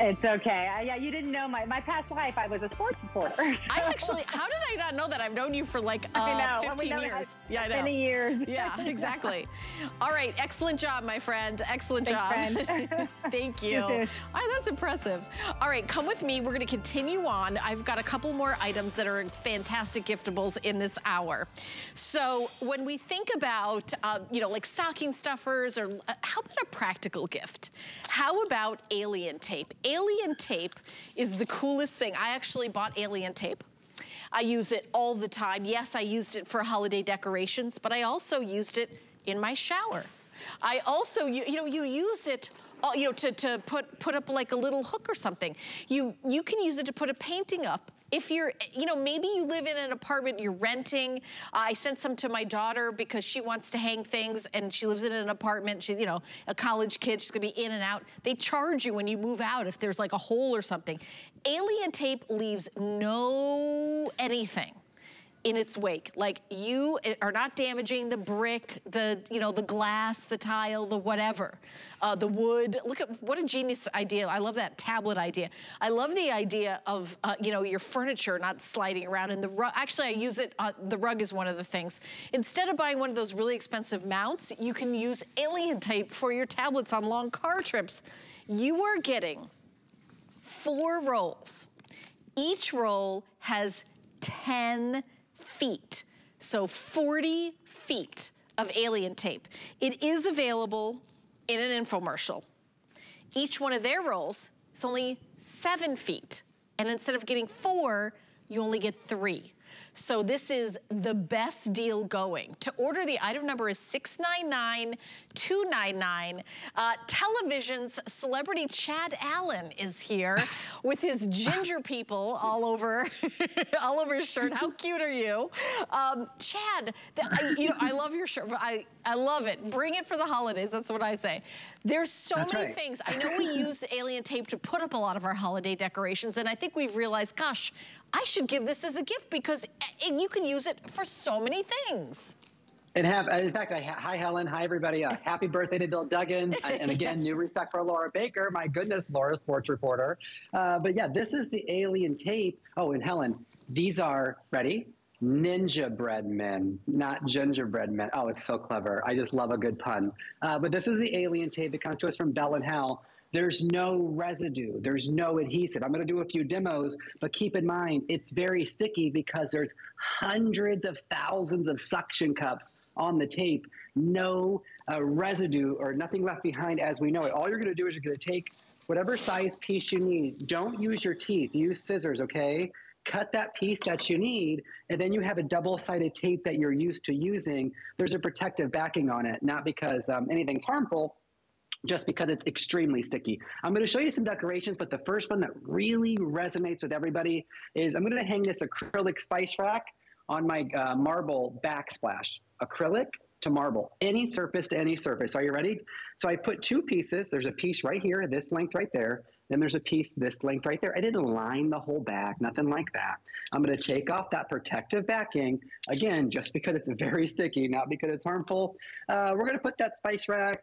It's okay. Yeah, you didn't know my past life. I was a sports reporter. So. I actually, how did I not know that? I've known you for like 15 years. Yeah, I know. Many years. Yeah, exactly. All right. Excellent job, my friend. Excellent job. Friend. Thank you. All right, that's impressive. All right, come with me. We're going to continue on. I've got a couple more items that are fantastic giftables in this hour. So when we think about, you know, like stocking stuffers, or how about a practical gift? How about alien tape? Alien tape is the coolest thing. I actually bought alien tape. I use it all the time. Yes, I used it for holiday decorations, but I also used it in my shower. I also, you use it, you know, to put up like a little hook or something. You can use it to put a painting up. If you're, you know, maybe you live in an apartment, you're renting. I sent some to my daughter because she wants to hang things and she lives in an apartment. She's, you know, a college kid. She's going to be in and out. They charge you when you move out if there's like a hole or something. Alien tape leaves no anything in its wake. Like, you are not damaging the brick, the, you know, the glass, the tile, the whatever, the wood. Look at what a genius idea. I love that tablet idea. I love the idea of, you know, your furniture not sliding around, and the rug. Actually, I use it, the rug is one of the things. Instead of buying one of those really expensive mounts, you can use alien tape for your tablets on long car trips. You are getting 4 rolls. Each roll has 10 feet, so 40 feet of alien tape. It is available in an infomercial. Each one of their rolls is only 7 feet, and instead of getting 4, you only get 3. So this is the best deal going. To order, the item number is 699-299. Television's celebrity Chad Allen is here with his ginger people all over, all over his shirt. How cute are you? Chad, I love your shirt. I love it. Bring it for the holidays. That's what I say. There's so many things. I know we use alien tape to put up a lot of our holiday decorations, and I think we've realized, gosh, I should give this as a gift because you can use it for so many things. And hi Helen, hi everybody. Happy birthday to Bill Duggan. And again, yes. New respect for Laura Baker. My goodness, Laura, sports reporter. But yeah, this is the alien tape. Oh, and Helen, these are, ready? Ninja bread men, not gingerbread men. Oh, it's so clever. I just love a good pun. But this is the alien tape that comes to us from Bell and Hal. There's no residue, there's no adhesive. I'm gonna do a few demos, but keep in mind, it's very sticky because there's hundreds of thousands of suction cups on the tape, no residue or nothing left behind as we know it. All you're gonna do is you're gonna take whatever size piece you need. Don't use your teeth, use scissors, okay? Cut that piece that you need, and then you have a double-sided tape that you're used to using. There's a protective backing on it, not because anything's harmful, just because it's extremely sticky. I'm gonna show you some decorations, but the first one that really resonates with everybody is I'm gonna hang this acrylic spice rack on my marble backsplash. Acrylic to marble, any surface to any surface. Are you ready? So I put two pieces. There's a piece right here, this length right there. Then there's a piece this length right there. I didn't line the whole bag, nothing like that. I'm gonna take off that protective backing. Again, just because it's very sticky, not because it's harmful. We're gonna put that spice rack,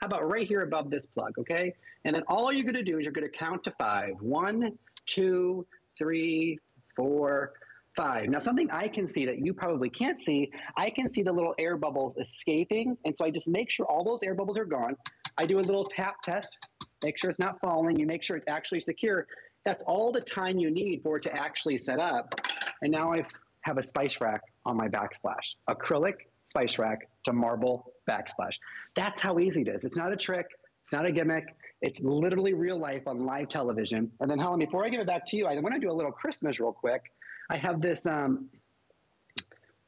how about right here above this plug, okay? And then all you're gonna do is you're gonna count to five. 1, 2, 3, 4, 5. Now something I can see that you probably can't see, I can see the little air bubbles escaping. And so I just make sure all those air bubbles are gone. I do a little tap test. Make sure it's not falling. You make sure it's actually secure. That's all the time you need for it to actually set up. And now I have a spice rack on my backsplash. Acrylic spice rack to marble backsplash. That's how easy it is. It's not a trick. It's not a gimmick. It's literally real life on live television. And then Helen, before I give it back to you, I want to do a little Christmas real quick. I have this,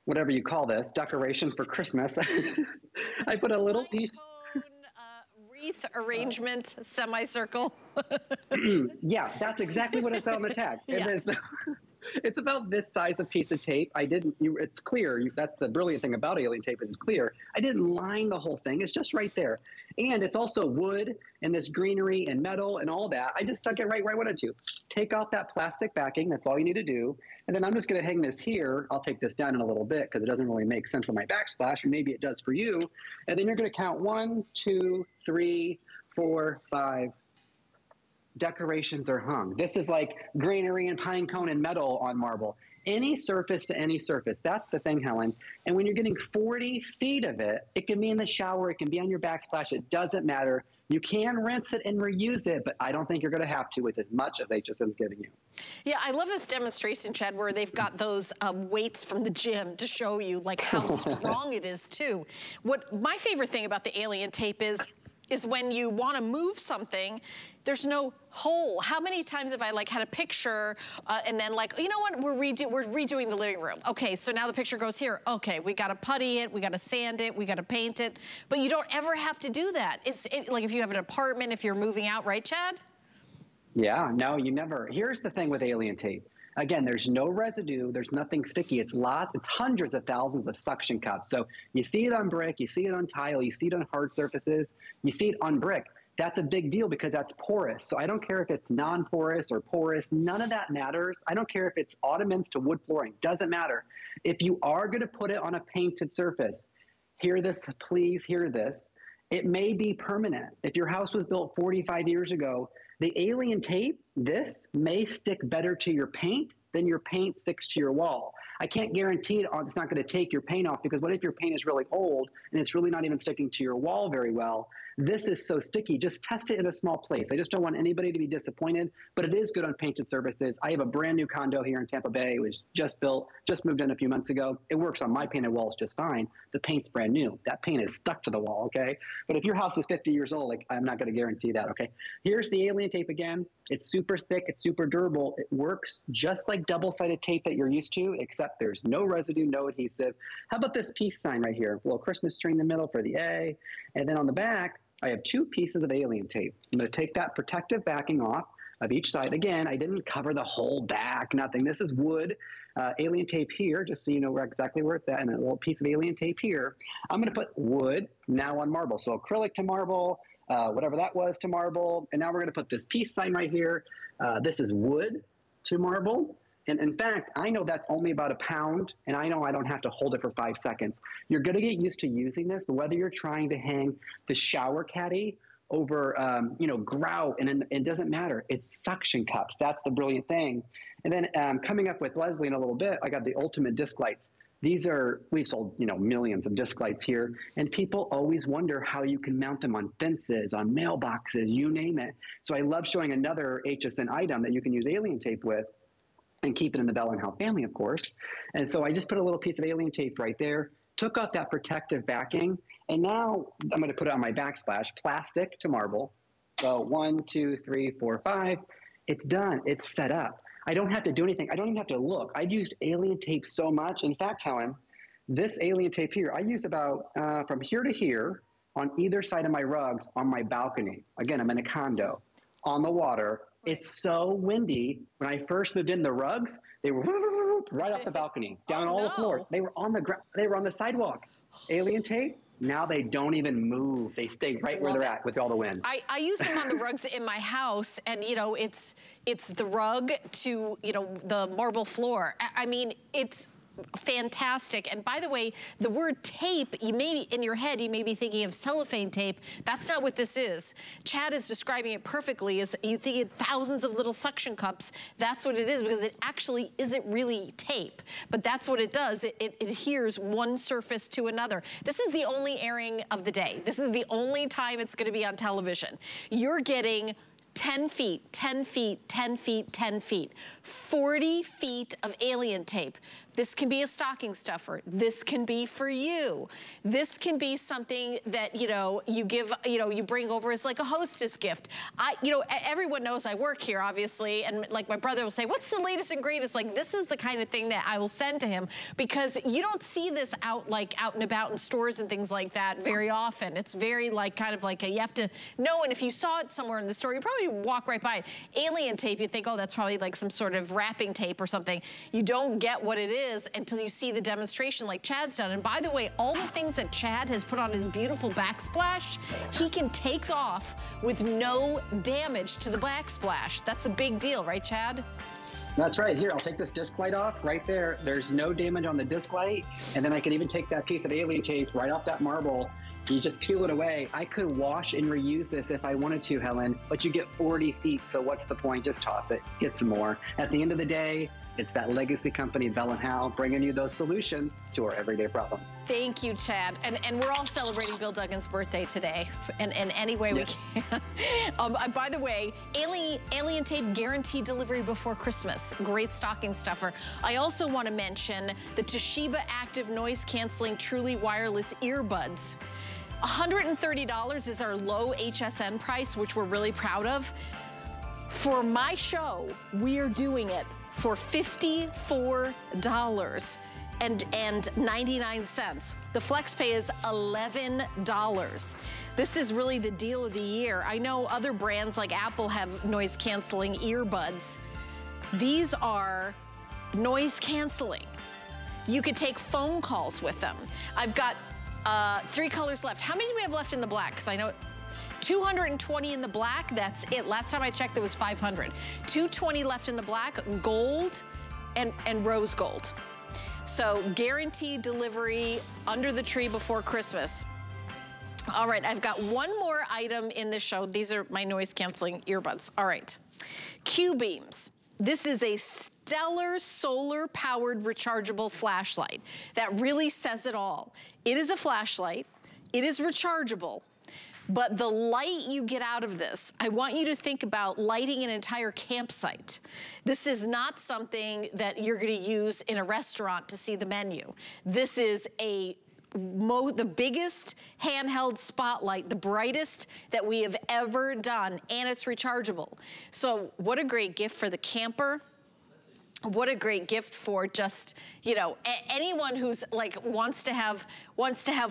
whatever you call this, decoration for Christmas. I put a little piece. Wreath arrangement, semicircle. Yeah, that's exactly what it said on the tag. Yeah. It's about this size of piece of tape. It's clear. That's the brilliant thing about alien tape is it's clear. I didn't line the whole thing. It's just right there. And it's also wood and this greenery and metal and all that. I just stuck it right where I wanted to. Take off that plastic backing. That's all you need to do. And then I'm just going to hang this here. I'll take this down in a little bit because it doesn't really make sense on my backsplash, or maybe it does for you. And then you're going to count 1, 2, 3, 4, 5. Decorations are hung. This is like greenery and pine cone and metal on marble. Any surface to any surface. That's the thing, Helen. And when you're getting 40 feet of it, it can be in the shower, it can be on your backsplash, it doesn't matter. You can rinse it and reuse it, but I don't think you're gonna have to with as much as HSN's giving you. Yeah, I love this demonstration, Chad, where they've got those weights from the gym to show you like how strong it is too. What my favorite thing about the alien tape is when you want to move something, there's no hole. How many times have I like had a picture and then like, you know what, we're redoing the living room. Okay, so now the picture goes here. Okay, we got to putty it, we got to sand it, we got to paint it, but you don't ever have to do that. Like if you have an apartment, if you're moving out, right, Chad? Yeah, no, you never. Here's the thing with alien tape. Again, there's no residue, there's nothing sticky. It's hundreds of thousands of suction cups. So you see it on brick, you see it on tile, you see it on hard surfaces, you see it on brick. That's a big deal because that's porous. So I don't care if it's non-porous or porous, none of that matters. I don't care if it's ottomans to wood flooring, doesn't matter. If you are gonna put it on a painted surface, hear this, please hear this. It may be permanent. If your house was built 45 years ago, the alien tape, this, may stick better to your paint than your paint sticks to your wall. I can't guarantee it's not gonna take your paint off because what if your paint is really old and it's really not even sticking to your wall very well? This is so sticky, just test it in a small place. I just don't want anybody to be disappointed, but it is good on painted surfaces. I have a brand new condo here in Tampa Bay. It was just built, just moved in a few months ago. It works on my painted walls just fine. The paint's brand new. That paint is stuck to the wall, okay? But if your house is 50 years old, like I'm not gonna guarantee that, okay? Here's the alien tape again. It's super thick, it's super durable. It works just like double-sided tape that you're used to, except there's no residue, no adhesive. How about this peace sign right here? A little Christmas tree in the middle for the A. And then on the back, I have two pieces of alien tape. I'm gonna take that protective backing off of each side. Again, I didn't cover the whole back, nothing. This is wood, alien tape here, just so you know exactly where it's at, and a little piece of alien tape here. I'm gonna put wood now on marble. So acrylic to marble, whatever that was to marble. And now we're gonna put this peace sign right here. This is wood to marble. And in fact, I know that's only about a pound, and I know I don't have to hold it for 5 seconds. You're gonna get used to using this, but whether you're trying to hang the shower caddy over, you know, grout, and it doesn't matter. It's suction cups. That's the brilliant thing. And then coming up with Leslie in a little bit, I got the ultimate disc lights. These are, we've sold, you know, millions of disc lights here, and people always wonder how you can mount them on fences, on mailboxes, you name it. So I love showing another HSN item that you can use alien tape with and keep it in the Bell & Howell family, of course. And so I just put a little piece of alien tape right there, took off that protective backing, and now I'm gonna put it on my backsplash, plastic to marble. So 1, 2, 3, 4, 5, it's done, it's set up. I don't have to do anything. I don't even have to look. I've used alien tape so much. In fact, Helen, this alien tape here, I use about from here to here on either side of my rugs on my balcony. Again, I'm in a condo, on the water. Right. It's so windy. When I first moved in, the rugs, they were right off the balcony, down the floor. They were on the ground. They were on the sidewalk. Alien tape. Now they don't even move. They stay right where they're at with all the wind. I use them on the rugs in my house, and you know, it's the rug to, you know, the marble floor. I mean, it's fantastic. And by the way, the word tape, you may, in your head, you may be thinking of cellophane tape. That's not what this is. Chad is describing it perfectly. Is you think of thousands of little suction cups. That's what it is, because it actually isn't really tape, but that's what it does. It adheres one surface to another. This is the only airing of the day. This is the only time it's going to be on television. You're getting 10 feet, 10 feet, 10 feet, 10 feet, 40 feet of alien tape. This can be a stocking stuffer. This can be for you. This can be something that, you know, you give, you know, you bring over as like a hostess gift. You know, everyone knows I work here, obviously, and like my brother will say, what's the latest and greatest? Like, this is the kind of thing that I will send to him, because you don't see this out and about in stores and things like that very often. It's very like, kind of like, you have to know, and if you saw it somewhere in the store, you probably walk right by it. Alien tape, you think, oh, that's probably like some sort of wrapping tape or something. You don't get what it is until you see the demonstration like Chad's done. And by the way, all the things that Chad has put on his beautiful backsplash, he can take off with no damage to the backsplash. That's a big deal, right, Chad? That's right. Here, I'll take this disc light off right there. There's no damage on the disc light. And then I can even take that piece of alien tape right off that marble. You just peel it away. I could wash and reuse this if I wanted to, Helen, but you get 40 feet, so what's the point? Just toss it, get some more. At the end of the day, it's that legacy company, Bell & Howell, bringing you those solutions to our everyday problems. Thank you, Chad. And we're all celebrating Bill Duggan's birthday today in any way we can. By the way, alien tape guaranteed delivery before Christmas. Great stocking stuffer. I also want to mention the Toshiba Active Noise Canceling Truly Wireless Earbuds. $130 is our low HSN price, which we're really proud of. For my show, we are doing it for $54.99. The flex pay is $11. This is really the deal of the year. I know other brands like Apple have noise canceling earbuds. These are noise canceling. You could take phone calls with them. I've got three colors left. How many do we have left in the black? Because I know 220 in the black, that's it. Last time I checked, there was 500. 220 left in the black, gold and rose gold. So guaranteed delivery under the tree before Christmas. All right, I've got one more item in this show. These are my noise canceling earbuds. All right, Q-Beams. This is a stellar solar powered rechargeable flashlight. That really says it all. It is a flashlight, it is rechargeable, but the light you get out of this, I want you to think about lighting an entire campsite. This is not something that you're gonna use in a restaurant to see the menu. This is the biggest handheld spotlight, the brightest that we have ever done, and it's rechargeable. So what a great gift for the camper. What a great gift for just, you know, anyone who's like wants to have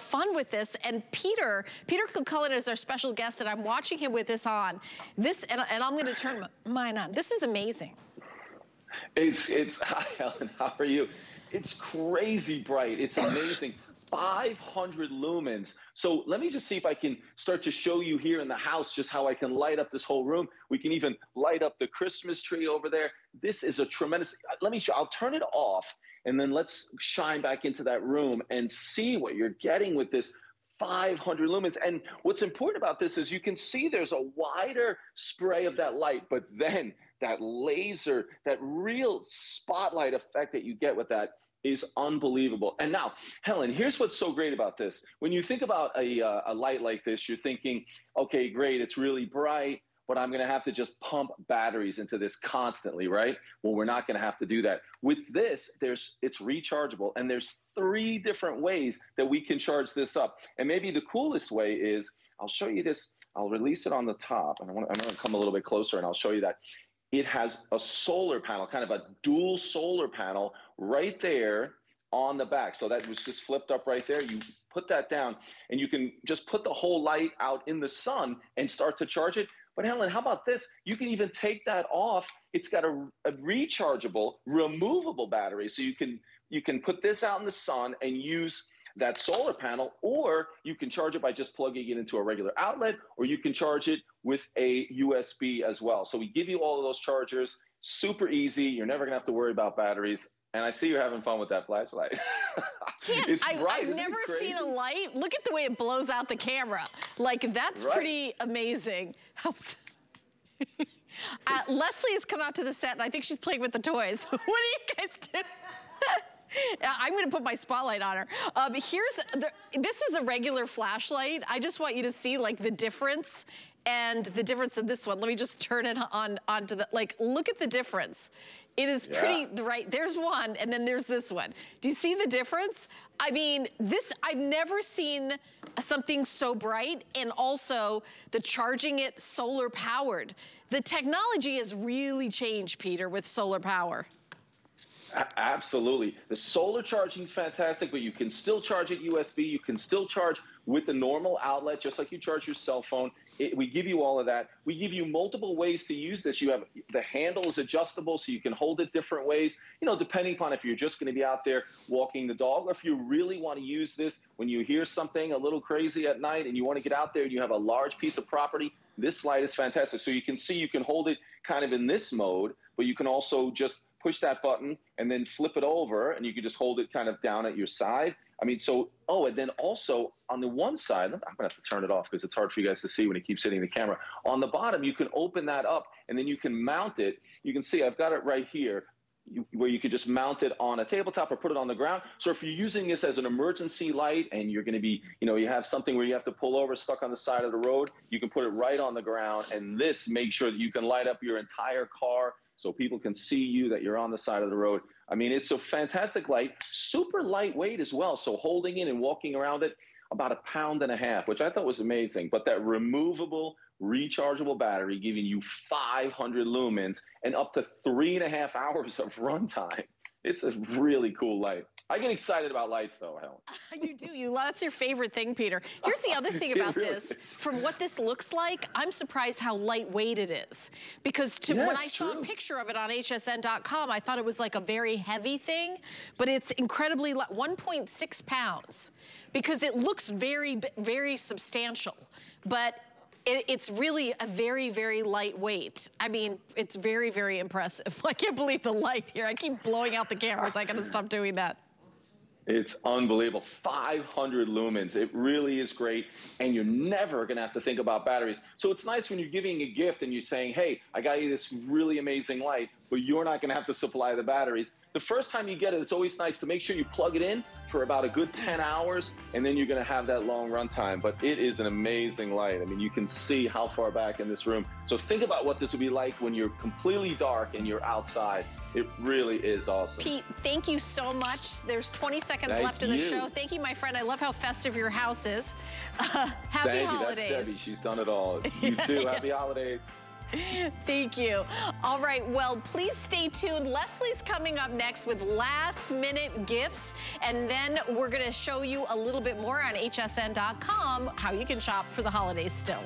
fun with this. And Peter Kilcullen is our special guest, and I'm watching him with this on. This, and I'm gonna turn mine on. This is amazing. Hi, Helen, how are you? It's crazy bright, it's amazing. 500 lumens. So let me just see if I can start to show you here in the house just how I can light up this whole room. We can even light up the Christmas tree over there. This is a tremendous, let me show, I'll turn it off and then let's shine back into that room and see what you're getting with this 500 lumens. And what's important about this is you can see there's a wider spray of that light, but then that laser, that real spotlight effect that you get with that is unbelievable. And now, Helen, here's what's so great about this. When you think about a light like this, you're thinking, okay, great, it's really bright, but I'm going to have to just pump batteries into this constantly, right? Well, we're not going to have to do that. With this, it's rechargeable, and there's 3 different ways that we can charge this up. And maybe the coolest way is, I'll show you this. I'll release it on the top, and I'm going to come a little bit closer, and I'll show you that. It has a solar panel, kind of a dual solar panel right there on the back. So that was just flipped up right there. You put that down, and you can just put the whole light out in the sun and start to charge it. But Helen, how about this? You can even take that off. It's got a rechargeable, removable battery. So you can put this out in the sun and use that solar panel, or you can charge it by just plugging it into a regular outlet, or you can charge it with a USB as well. So we give you all of those chargers, super easy. You're never gonna have to worry about batteries. And I see you're having fun with that flashlight. I've never seen a light. Look at the way it blows out the camera. Like, that's right. Pretty amazing. Leslie has come out to the set, and I think she's playing with the toys. What do you guys do? I'm gonna put my spotlight on her. This is a regular flashlight. I just want you to see like the difference and the difference of this one. Let me just turn it onto the, like, look at the difference. It is pretty, right? There's one, and then there's this one. Do you see the difference? I mean, this, I've never seen something so bright, and also the charging it solar powered. The technology has really changed, Peter, with solar power. Absolutely. The solar charging is fantastic, but you can still charge it USB. You can still charge with the normal outlet, just like you charge your cell phone. We give you all of that. We give you multiple ways to use this. You have the handle is adjustable, so you can hold it different ways, you know, depending upon if you're just going to be out there walking the dog, or if you really want to use this when you hear something a little crazy at night and you want to get out there and you have a large piece of property. This light is fantastic. So you can see you can hold it kind of in this mode, but you can also just push that button and then flip it over, and you can just hold it kind of down at your side. I mean, so, oh, and then also on the one side, I'm gonna have to turn it off because it's hard for you guys to see when it keeps hitting the camera. On the bottom, you can open that up and then you can mount it. You can see I've got it right here where you could just mount it on a tabletop or put it on the ground. So if you're using this as an emergency light and you're gonna be, you know, you have something where you have to pull over stuck on the side of the road, you can put it right on the ground, and this makes sure that you can light up your entire car so people can see you, that you're on the side of the road. I mean, it's a fantastic light, super lightweight as well. So holding it and walking around it, about 1.5 pounds, which I thought was amazing. But that removable, rechargeable battery giving you 500 lumens and up to 3.5 hours of runtime. It's a really cool light. I get excited about lights, though, Helen. You do. That's your favorite thing, Peter. Here's the other thing about this. From what this looks like, I'm surprised how lightweight it is. Because when I saw a picture of it on hsn.com, I thought it was like a very heavy thing. But it's incredibly light, 1.6 pounds. Because it looks very, very substantial. But it's really a very, very lightweight. I mean, it's very, very impressive. I can't believe the light here. I keep blowing out the cameras. I gotta stop doing that. It's unbelievable, 500 lumens. It really is great, and you're never gonna have to think about batteries. So it's nice when you're giving a gift and you're saying, hey, I got you this really amazing light, but you're not gonna have to supply the batteries. The first time you get it, it's always nice to make sure you plug it in for about a good 10 hours, and then you're gonna have that long runtime. But it is an amazing light. I mean, you can see how far back in this room. So think about what this would be like when you're completely dark and you're outside. It really is awesome. Pete, thank you so much. There's 20 seconds left in the show. Thank you, my friend. I love how festive your house is. Happy holidays. Thank you. That's Debbie. She's done it all. You too. Happy holidays. Thank you. All right, well, please stay tuned. Leslie's coming up next with last-minute gifts, and then we're going to show you a little bit more on hsn.com how you can shop for the holidays still.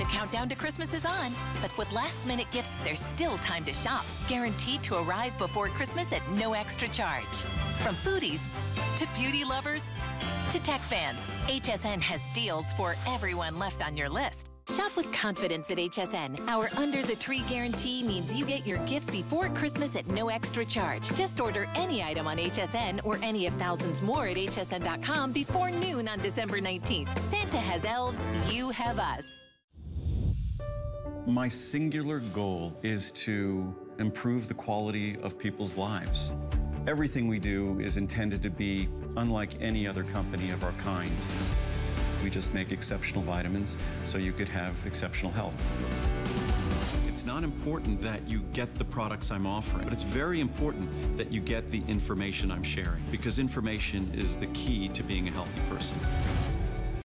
The countdown to Christmas is on, but with last-minute gifts, there's still time to shop. Guaranteed to arrive before Christmas at no extra charge. From foodies to beauty lovers to tech fans, HSN has deals for everyone left on your list. Shop with confidence at HSN. Our Under the Tree guarantee means you get your gifts before Christmas at no extra charge. Just order any item on HSN or any of thousands more at hsn.com before noon on December 19th. Santa has elves, you have us. My singular goal is to improve the quality of people's lives. Everything we do is intended to be unlike any other company of our kind. We just make exceptional vitamins so you could have exceptional health. It's not important that you get the products I'm offering, but it's very important that you get the information I'm sharing, because information is the key to being a healthy person.